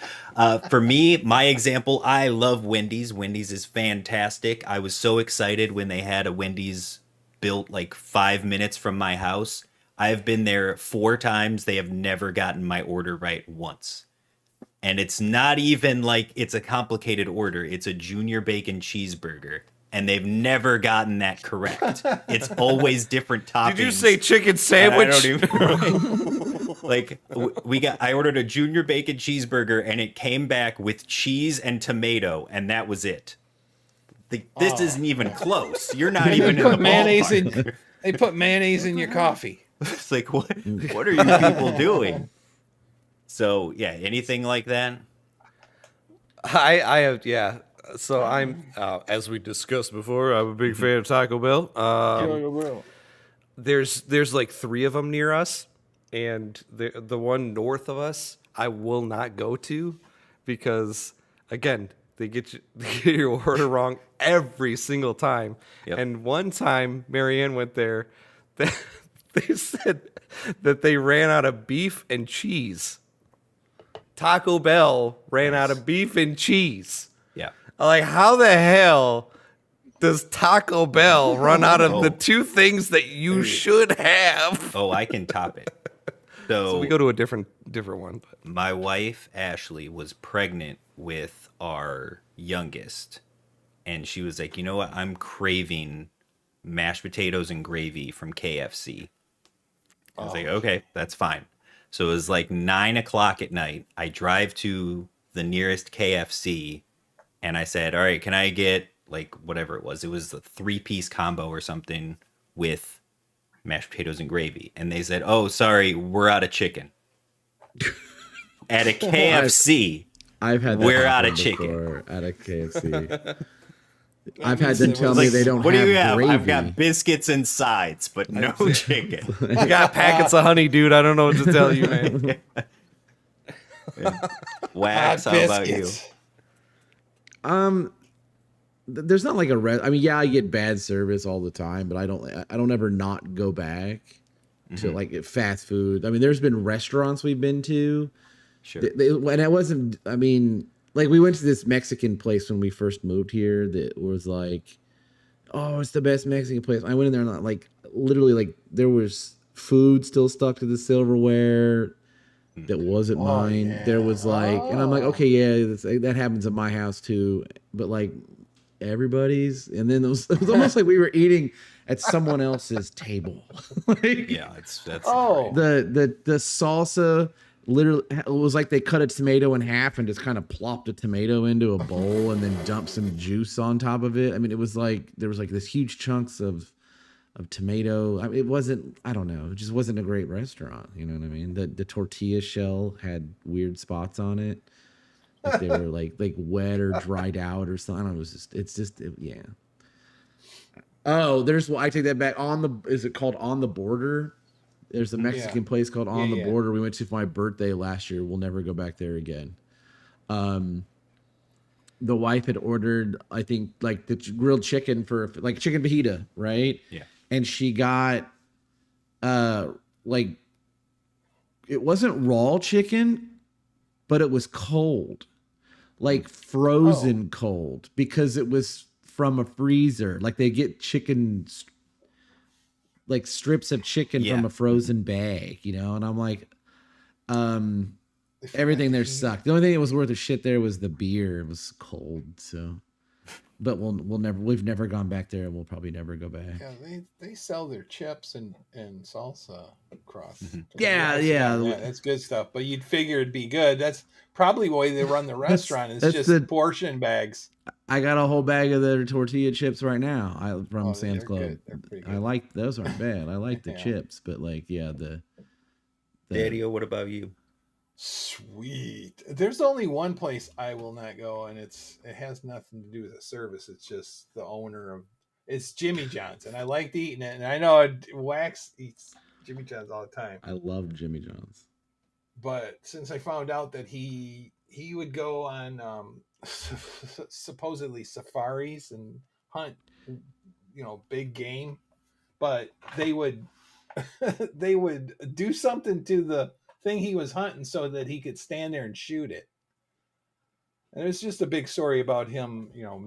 For me, my example, I love Wendy's. Wendy's is fantastic. I was so excited when they had a Wendy's built like 5 minutes from my house. I've been there 4 times. They have never gotten my order right once. And it's not even like it's a complicated order. It's a junior bacon cheeseburger. And they've never gotten that correct. It's always different toppings. Did you say chicken sandwich? I don't even know. Like, I ordered a junior bacon cheeseburger and it came back with cheese and tomato. And that was it. This isn't even close. You're not even in the ballpark. They put mayonnaise in your coffee. It's like, what are you people doing? So, yeah, anything like that? I have, yeah. So I'm, as we discussed before, I'm a big fan of Taco Bell. Taco Bell. There's like 3 of them near us, and the one north of us I will not go to because, again, they get your order wrong every single time. Yep. And one time, Marianne went there, they said that they ran out of beef and cheese. Taco Bell ran out of beef and cheese. Yeah. Like, how the hell does Taco Bell run out of the 2 things that you should have? Oh, I can top it. So we go to a different one. But. My wife, Ashley, was pregnant with our youngest. And she was like, you know what? I'm craving mashed potatoes and gravy from KFC. I was like, okay, that's fine. So it was like 9 o'clock at night. I drive to the nearest KFC and I said, all right, can I get like whatever it was? It was a 3-piece combo or something with mashed potatoes and gravy. And they said, oh, sorry, we're out of chicken. At a KFC, I've had that we're out of chicken. At a KFC. I've had them tell me they don't have gravy. What do you have? I've got biscuits and sides, but no chicken. You got packets of honey, dude. I don't know what to tell you, man. Wax, how about you? There's not like a I mean, yeah, I get bad service all the time, but I don't ever not go back to like fast food. I mean, there's been restaurants we've been to. Sure. And I wasn't, I mean, like, we went to this Mexican place when we first moved here that was like, oh, it's the best Mexican place. I went in there and like literally like there was food still stuck to the silverware that wasn't mine. Yeah. There was like, and I'm like, okay, yeah, that happens at my house too. But like everybody's, and then it was almost like we were eating at someone else's table. Like, yeah, that's the salsa. Literally, it was like they cut a tomato in half and just kind of plopped a tomato into a bowl and then dumped some juice on top of it. I mean, it was like there was like this huge chunks of tomato. I mean, it wasn't, I don't know, it just wasn't a great restaurant. You know what I mean? The tortilla shell had weird spots on it. Like they were like wet or dried out or something. I don't know, yeah. Oh, there's, well, I take that back. Is it called On the Border? There's a Mexican place called On the Border we went to for my birthday last year. We'll never go back there again. The wife had ordered, I think, like the grilled chicken for like chicken fajita, right? Yeah. And she got like, it wasn't raw chicken, but it was cold, like frozen cold, because it was from a freezer. Like they get chicken like strips of chicken from a frozen bag, you know? And I'm like, everything there sucked. The only thing that was worth a shit there was the beer. It was cold, so. But we've never gone back there, and we'll probably never go back. Yeah, they sell their chips and salsa across. Yeah, that's good stuff. But you'd figure it'd be good. That's probably the way they run the restaurant. It's just portion bags. I got a whole bag of their tortilla chips right now. From Sam's Club. I like those. Aren't bad. I like the chips, but like, yeah, Daddy-o, what about you? Sweet. There's only one place I will not go, and it has nothing to do with the service. It's just the owner of it's Jimmy John's, and I liked eating it. And I know Wax eats Jimmy John's all the time. I love Jimmy John's, but since I found out that he would go on supposedly safaris and hunt, you know, big game, but they would they would do something to the thing he was hunting so that he could stand there and shoot it. And it's just a big story about him, you know,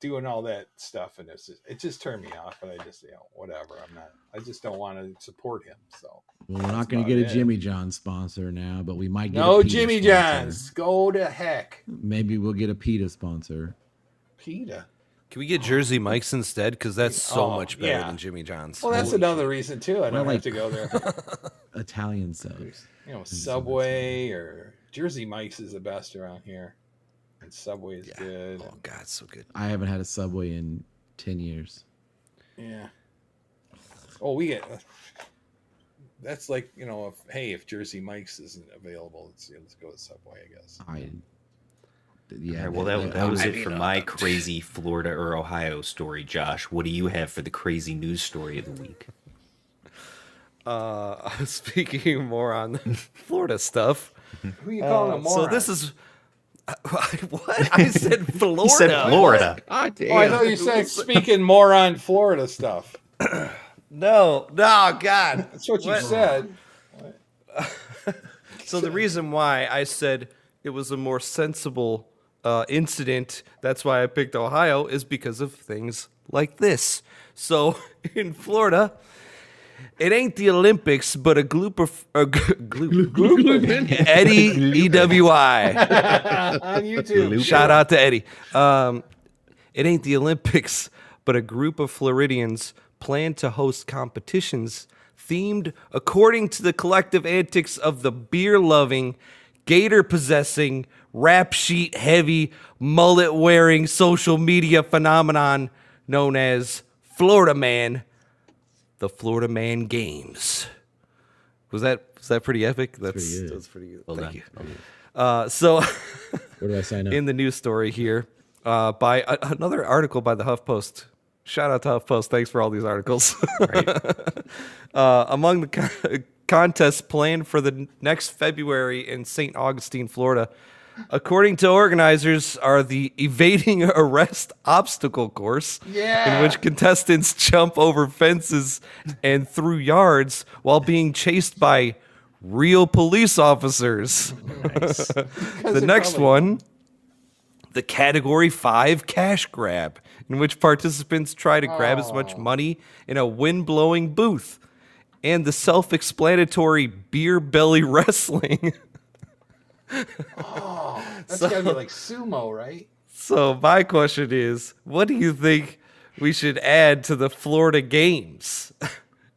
doing all that stuff, and it just turned me off. But I just, you know, whatever. I just don't want to support him. So well, we're not going to get a Jimmy John's sponsor now, but we might get no a PETA Jimmy sponsor. John's. Go to heck. Maybe we'll get a PETA sponsor. PETA. Can we get Jersey Mike's instead? Because that's so much better than Jimmy John's. Well, that's another reason too. I don't like to go there. Italian subs, you know, Subway or Jersey Mike's is the best around here. And Subway is good. Oh God, it's so good. I haven't had a Subway in 10 years. Yeah. Oh, we get that's like, you know, if Jersey Mike's isn't available, let's go to Subway, I guess. Yeah. Well, that was it for my crazy Florida or Ohio story, Josh. What do you have for the crazy news story of the week? Speaking more on Florida stuff. Who are you calling a moron? So this is. What? I said Florida. You said Florida. God damn. Oh, I thought you said speaking more on Florida stuff. No. God. That's what you said. So the reason why I said it was a more sensible incident, that's why I picked Ohio, is because of things like this. So in Florida, it ain't the Olympics, but a Eddie EWI on YouTube. Shout out to Eddie. It ain't the Olympics, but a group of Floridians plan to host competitions themed according to the collective antics of the beer-loving, gator-possessing, rap sheet-heavy, mullet-wearing social media phenomenon known as Florida Man. The Florida Man Games. Was that pretty epic? That's pretty good. Well, thank you. So where do I sign up? In the news story here, by another article by the HuffPost. Shout out to HuffPost. Thanks for all these articles. Right. Among the contests planned for the next February in St. Augustine, Florida, according to organizers, are the Evading Arrest obstacle course, in which contestants jump over fences and through yards while being chased by real police officers. Nice. The next one, the Category 5 Cash Grab, in which participants try to grab as much money in a wind-blowing booth. And the self-explanatory Beer Belly Wrestling. That's gotta be like sumo, right? So my question is, what do you think we should add to the Florida Games?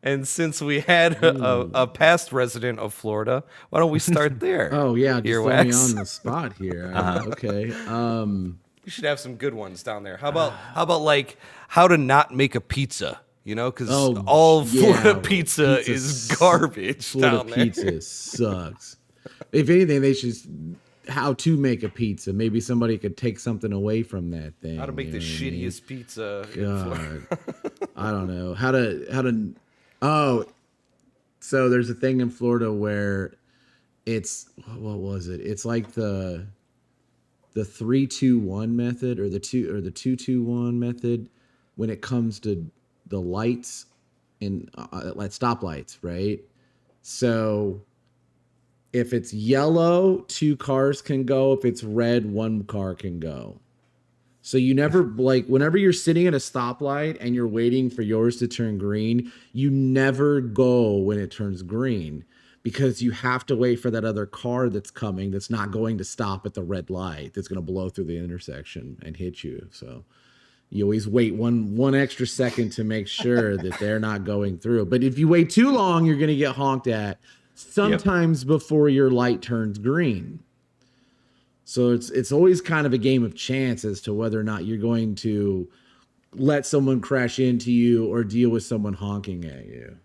And since we had a past resident of Florida, why don't we start there? Just let me on the spot here. Okay. You should have some good ones down there. How about like how to not make a pizza? You know, because all Florida pizza is garbage. Florida down there. Pizza sucks. If anything, they should how to make a pizza. Maybe somebody could take something away from that thing. How to make the shittiest pizza. God, I don't know how to. So there's a thing in Florida where it's what was it? It's like the 3-2-1 method or the 2-2-1 method when it comes to the lights and like stoplights, right? So. If it's yellow, 2 cars can go. If it's red, 1 car can go. So you never, like, whenever you're sitting at a stoplight and you're waiting for yours to turn green, you never go when it turns green because you have to wait for that other car that's coming that's not going to stop at the red light that's going to blow through the intersection and hit you. So you always wait one extra second to make sure that they're not going through. But if you wait too long, you're going to get honked at. Sometimes before your light turns green. So it's always kind of a game of chance as to whether or not you're going to let someone crash into you or deal with someone honking at you.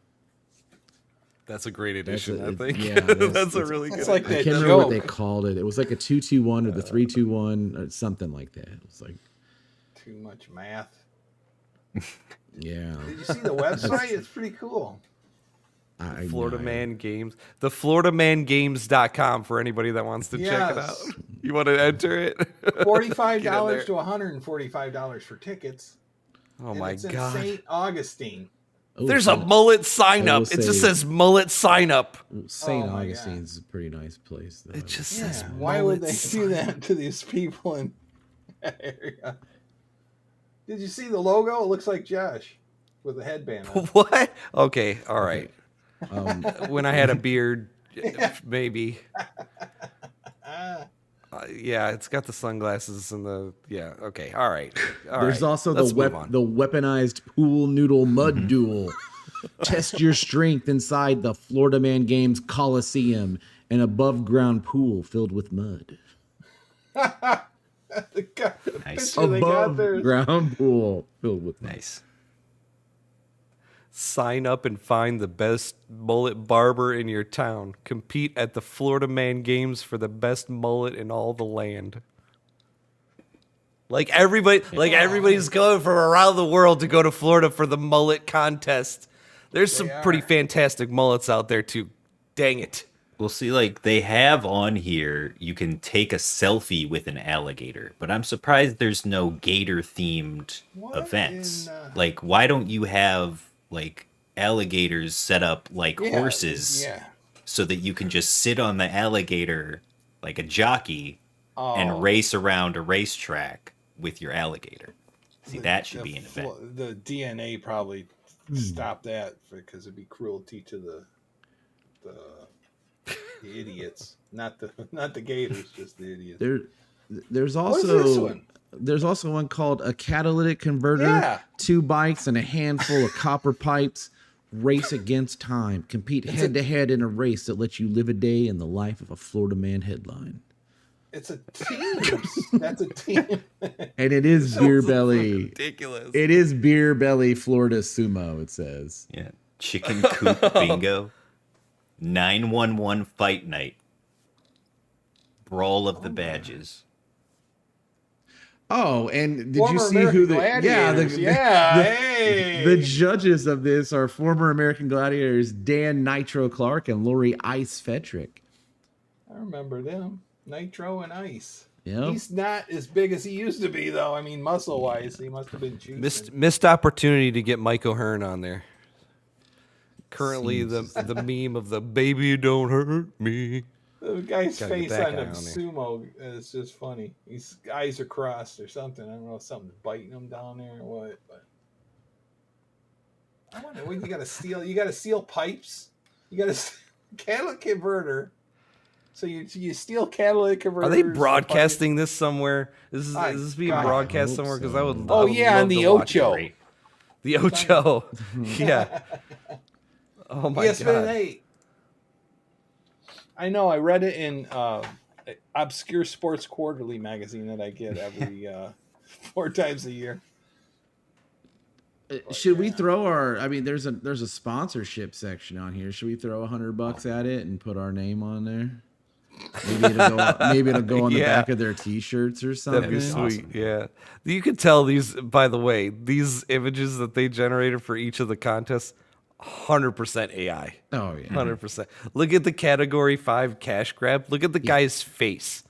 That's a great addition, I think. Yeah, that's really good. Like I can't remember what they called it. It was like a 2-2-1 or the 3-2-1 or something like that. It was like too much math. Yeah. Did you see the website? It's pretty cool. Florida Man Games. The FloridaManGames.com for anybody that wants to check it out. You want to enter it? $45 to $145 for tickets. Oh, and my God. It's in St. Augustine. Ooh, there's a mullet sign up. It just says mullet sign up. St. Augustine's a pretty nice place, though. It just says mullet. Why would they do that to these people in that area? Did you see the logo? It looks like Josh with a headband on. What? Okay. All right. When I had a beard, maybe. Yeah, it's got the sunglasses and the Okay, all right. There's also the weaponized pool noodle mud duel. Test your strength inside the Florida Man Games Coliseum, an above ground pool filled with mud. Nice. Above ground pool filled with mud. Nice. Sign up and find the best mullet barber in your town. Compete at the Florida Man Games for the best mullet in all the land. Like everybody, like everybody's going from around the world to go to Florida for the mullet contest. There's some pretty fantastic mullets out there too. Dang it. We'll see, like they have on here, you can take a selfie with an alligator, but I'm surprised there's no gator themed events. Like, why don't you have like alligators set up like horses so that you can just sit on the alligator like a jockey and race around a racetrack with your alligator. See, that should be an event. The DNA probably stopped that because it'd be cruelty to the idiots, not the gators, just the idiots. There's also what is this one? There's also one called a catalytic converter, 2 bikes and a handful of copper pipes. Race against time. Compete head to head in a race that lets you live a day in the life of a Florida man headline. It's a team. That's a team. And it is beer belly. Ridiculous. It is beer belly Florida sumo, it says. Yeah. Chicken coop bingo. 911 fight night. Brawl of the badges. Oh, and did you see who the the judges of this are former American Gladiators Dan Nitro Clark and Lori Ice Fedrick. I remember them, Nitro and Ice. Yep. He's not as big as he used to be, though. I mean, muscle wise, he must have been juicing. Missed opportunity to get Mike O'Hearn on there. Currently, the meme of the baby you don't hurt me. The guy's face on the sumo is just funny. His eyes are crossed or something. I don't know if something's biting him down there or what. But I wonder what you got to steal. You got to steal pipes. You got to catalytic converter. So you steal catalytic converters. Are they broadcasting this somewhere? Is this being broadcast somewhere? Because so. I would. Oh yeah, on the Ocho. The Ocho. Yeah. Oh my God. I know. I read it in Obscure Sports Quarterly magazine that I get every 4 times a year. Should we throw our? I mean, there's a sponsorship section on here. Should we throw $100 at it and put our name on there? Maybe it'll go on the back of their T-shirts or something. That'd be sweet. Awesome. Yeah, you could tell these. By the way, these images that they generated for each of the contests. 100% AI. Oh yeah, 100%. Look at the category 5 cash grab. Look at the guy's face.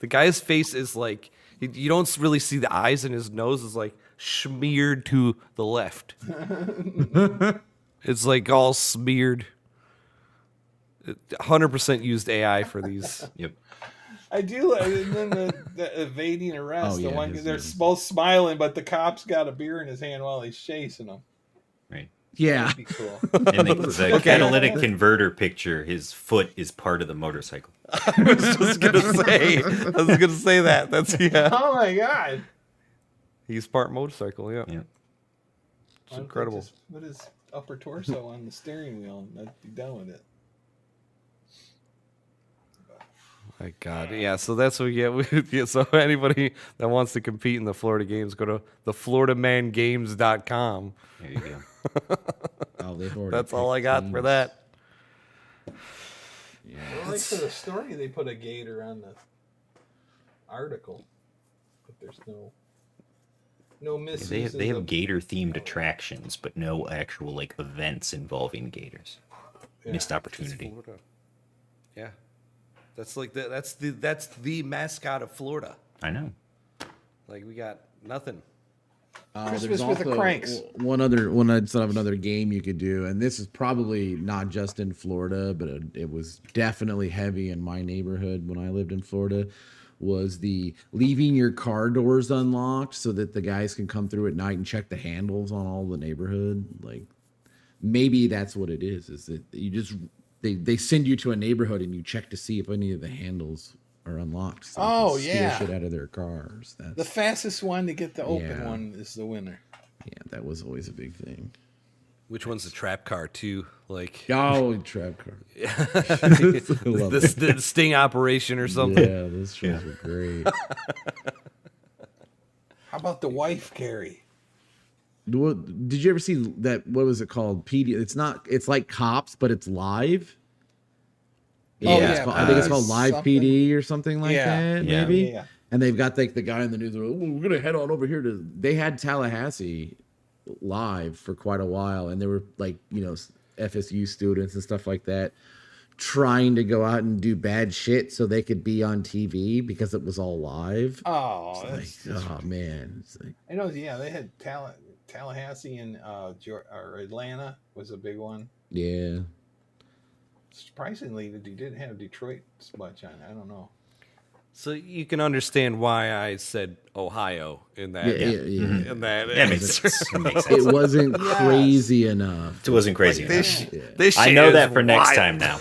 The guy's face is like you don't really see the eyes, and his nose is like smeared to the left. It's like all smeared. 100% used AI for these. Yep. I do. And then the evading arrest. The one they're both smiling, but the cop's got a beer in his hand while he's chasing them. Right. Yeah. Cool. And the catalytic converter picture, his foot is part of the motorcycle. I was gonna say that. That's Oh my God. He's part motorcycle, yeah. It's incredible. Just put his upper torso on the steering wheel and I'd be done with it. My God. Yeah, so that's what we get. So anybody that wants to compete in the Florida Games, go to thefloridamangames.com. There you go. That's all I got for that. Yeah. I like for the story, they put a gator on the article, but there's no misses. Yeah, they have gator-themed attractions, but no actual like events involving gators. Yeah. Missed opportunity. Yeah, that's like the, that's the mascot of Florida. I know. Like we got nothing. Christmas with the Cranks. One other game you could do, and this is probably not just in Florida, but it was definitely heavy in my neighborhood when I lived in Florida, was the leaving your car doors unlocked so that the guys can come through at night and check the handles on all the neighborhood. Like maybe that's what it is that you just they send you to a neighborhood and you check to see if any of the handles are unlocked. So steal shit out of their cars. That's the fastest one to get the open one is the winner. Yeah, that was always a big thing. Which one's the trap car too? Like trap car. the sting operation or something. Yeah, those shows were great. How about the wife carry? Did you ever see that? What was it called? PD. It's not. It's like Cops, but it's live. Yeah, I think it's called Live PD or something like that, maybe. Yeah. And they've got like the guy in the news. We're gonna head on over here to. They had Tallahassee live for quite a while, and there were like FSU students and stuff like that trying to go out and do bad shit so they could be on TV because it was all live. Oh, that's man! It's like, I know. Yeah, they had Tallahassee and Atlanta was a big one. Yeah. Surprisingly, that he didn't have Detroit much on it. I don't know. So you can understand why I said Ohio in that. Yeah. In that makes sense. It wasn't crazy enough. It wasn't crazy enough. I know that for next time now.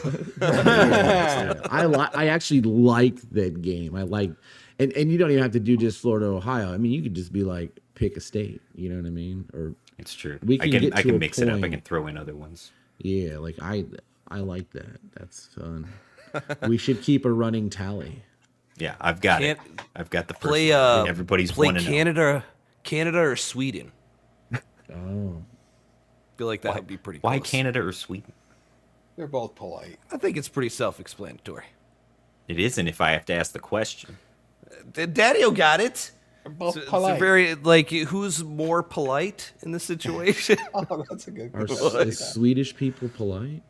I actually like that game. I like, and you don't even have to do just Florida, Ohio. I mean, you could just be like pick a state. You know what I mean? Or it's true. I can mix it up. I can throw in other ones. Yeah, like I like that. That's fun. We should keep a running tally. Yeah, I've got it. I've got the play. Everybody's play Canada or Sweden. Oh, I feel like that would be pretty. Why close. Canada or Sweden? They're both polite. I think it's pretty self-explanatory. It isn't if I have to ask the question. Daddy-o got it. They're both polite. It's very who's more polite in this situation? Oh, that's a good question. Are Swedish people polite?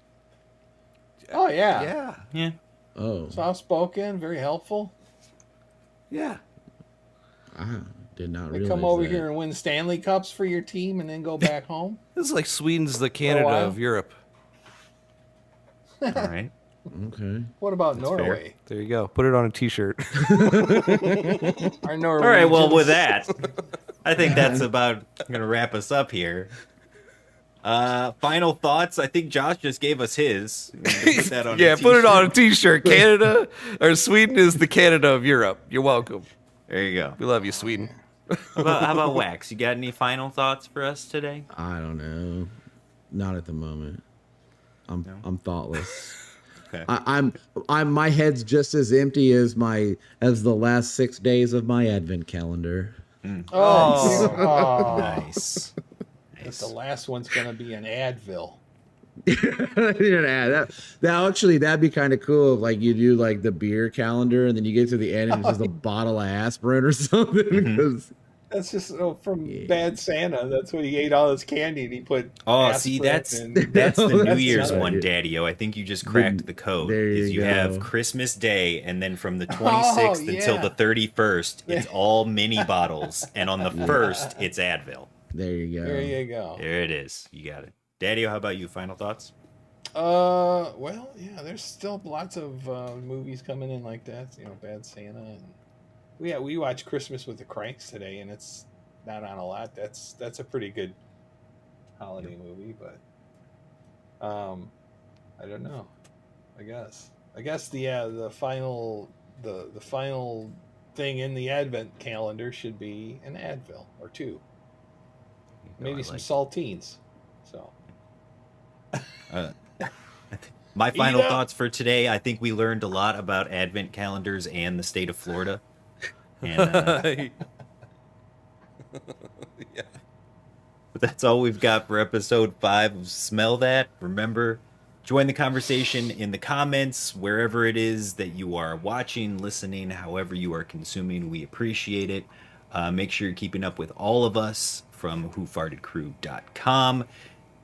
Oh, yeah. Yeah. Oh. Soft-spoken, very helpful. Yeah. I did not realize that. They come over here and win Stanley Cups for your team and then go back home. This is like Sweden's the Canada of Europe. All right. Okay. What about Norway? Fair. There you go. Put it on a T-shirt. Our Norwegians. All right, well, with that, I think that's about going to wrap us up here. Final thoughts. I think Josh just gave us his. Put that on put it on a T-shirt. Canada or Sweden is the Canada of Europe. You're welcome. There you go. We love you, Sweden. How about Wax? You got any final thoughts for us today? I don't know. Not at the moment. I'm thoughtless. Okay. I'm my head's just as empty as the last 6 days of my Advent calendar. Mm. Oh, nice. But the last one's gonna be an Advil. That actually, that'd be kind of cool. If, you do the beer calendar, and then you get to the end, and it's just a bottle of aspirin or something. Mm-hmm. That's just from Bad Santa. That's when he ate all his candy, and he put. Oh, see, that's the New Year's one, Daddy-o. I think you just cracked the code. You have Christmas Day, and then from the 26th until the 31st, it's all mini bottles, and on the 1st, it's Advil. There you go. There you go. There it is. You got it. Daddy-o, how about you? Final thoughts? Well, yeah, there's still lots of movies coming in like that. Bad Santa. And we watched Christmas with the Cranks today, and it's not on a lot. That's a pretty good holiday movie, but I don't know. I guess the final thing in the Advent calendar should be an Advil or two. Maybe some saltines. So, my final thoughts for today. I think we learned a lot about Advent calendars and the state of Florida. And, but that's all we've got for episode 5 of Smell That. Remember, Join the conversation in the comments, wherever it is that you are watching, listening, however you are consuming. We appreciate it. Make sure you're keeping up with all of us from whofartedcrew.com.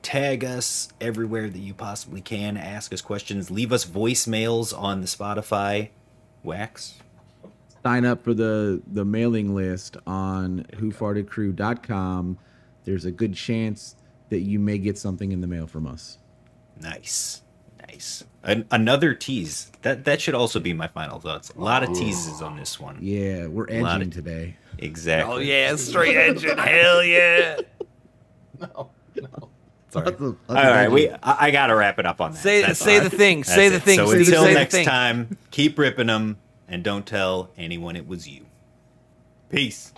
Tag us everywhere that you possibly can. Ask us questions. Leave us voicemails on the Spotify. Wax? Sign up for the mailing list on whofartedcrew.com. There's a good chance that you may get something in the mail from us. Nice. Nice. Another tease. That should also be my final thoughts. A lot of teases on this one. Yeah, we're edging today. Exactly. Oh, yeah, straight edging. Hell yeah. No. Sorry. All right, I got to wrap it up on that. Say the thing. So until next time, keep ripping them, and don't tell anyone it was you. Peace.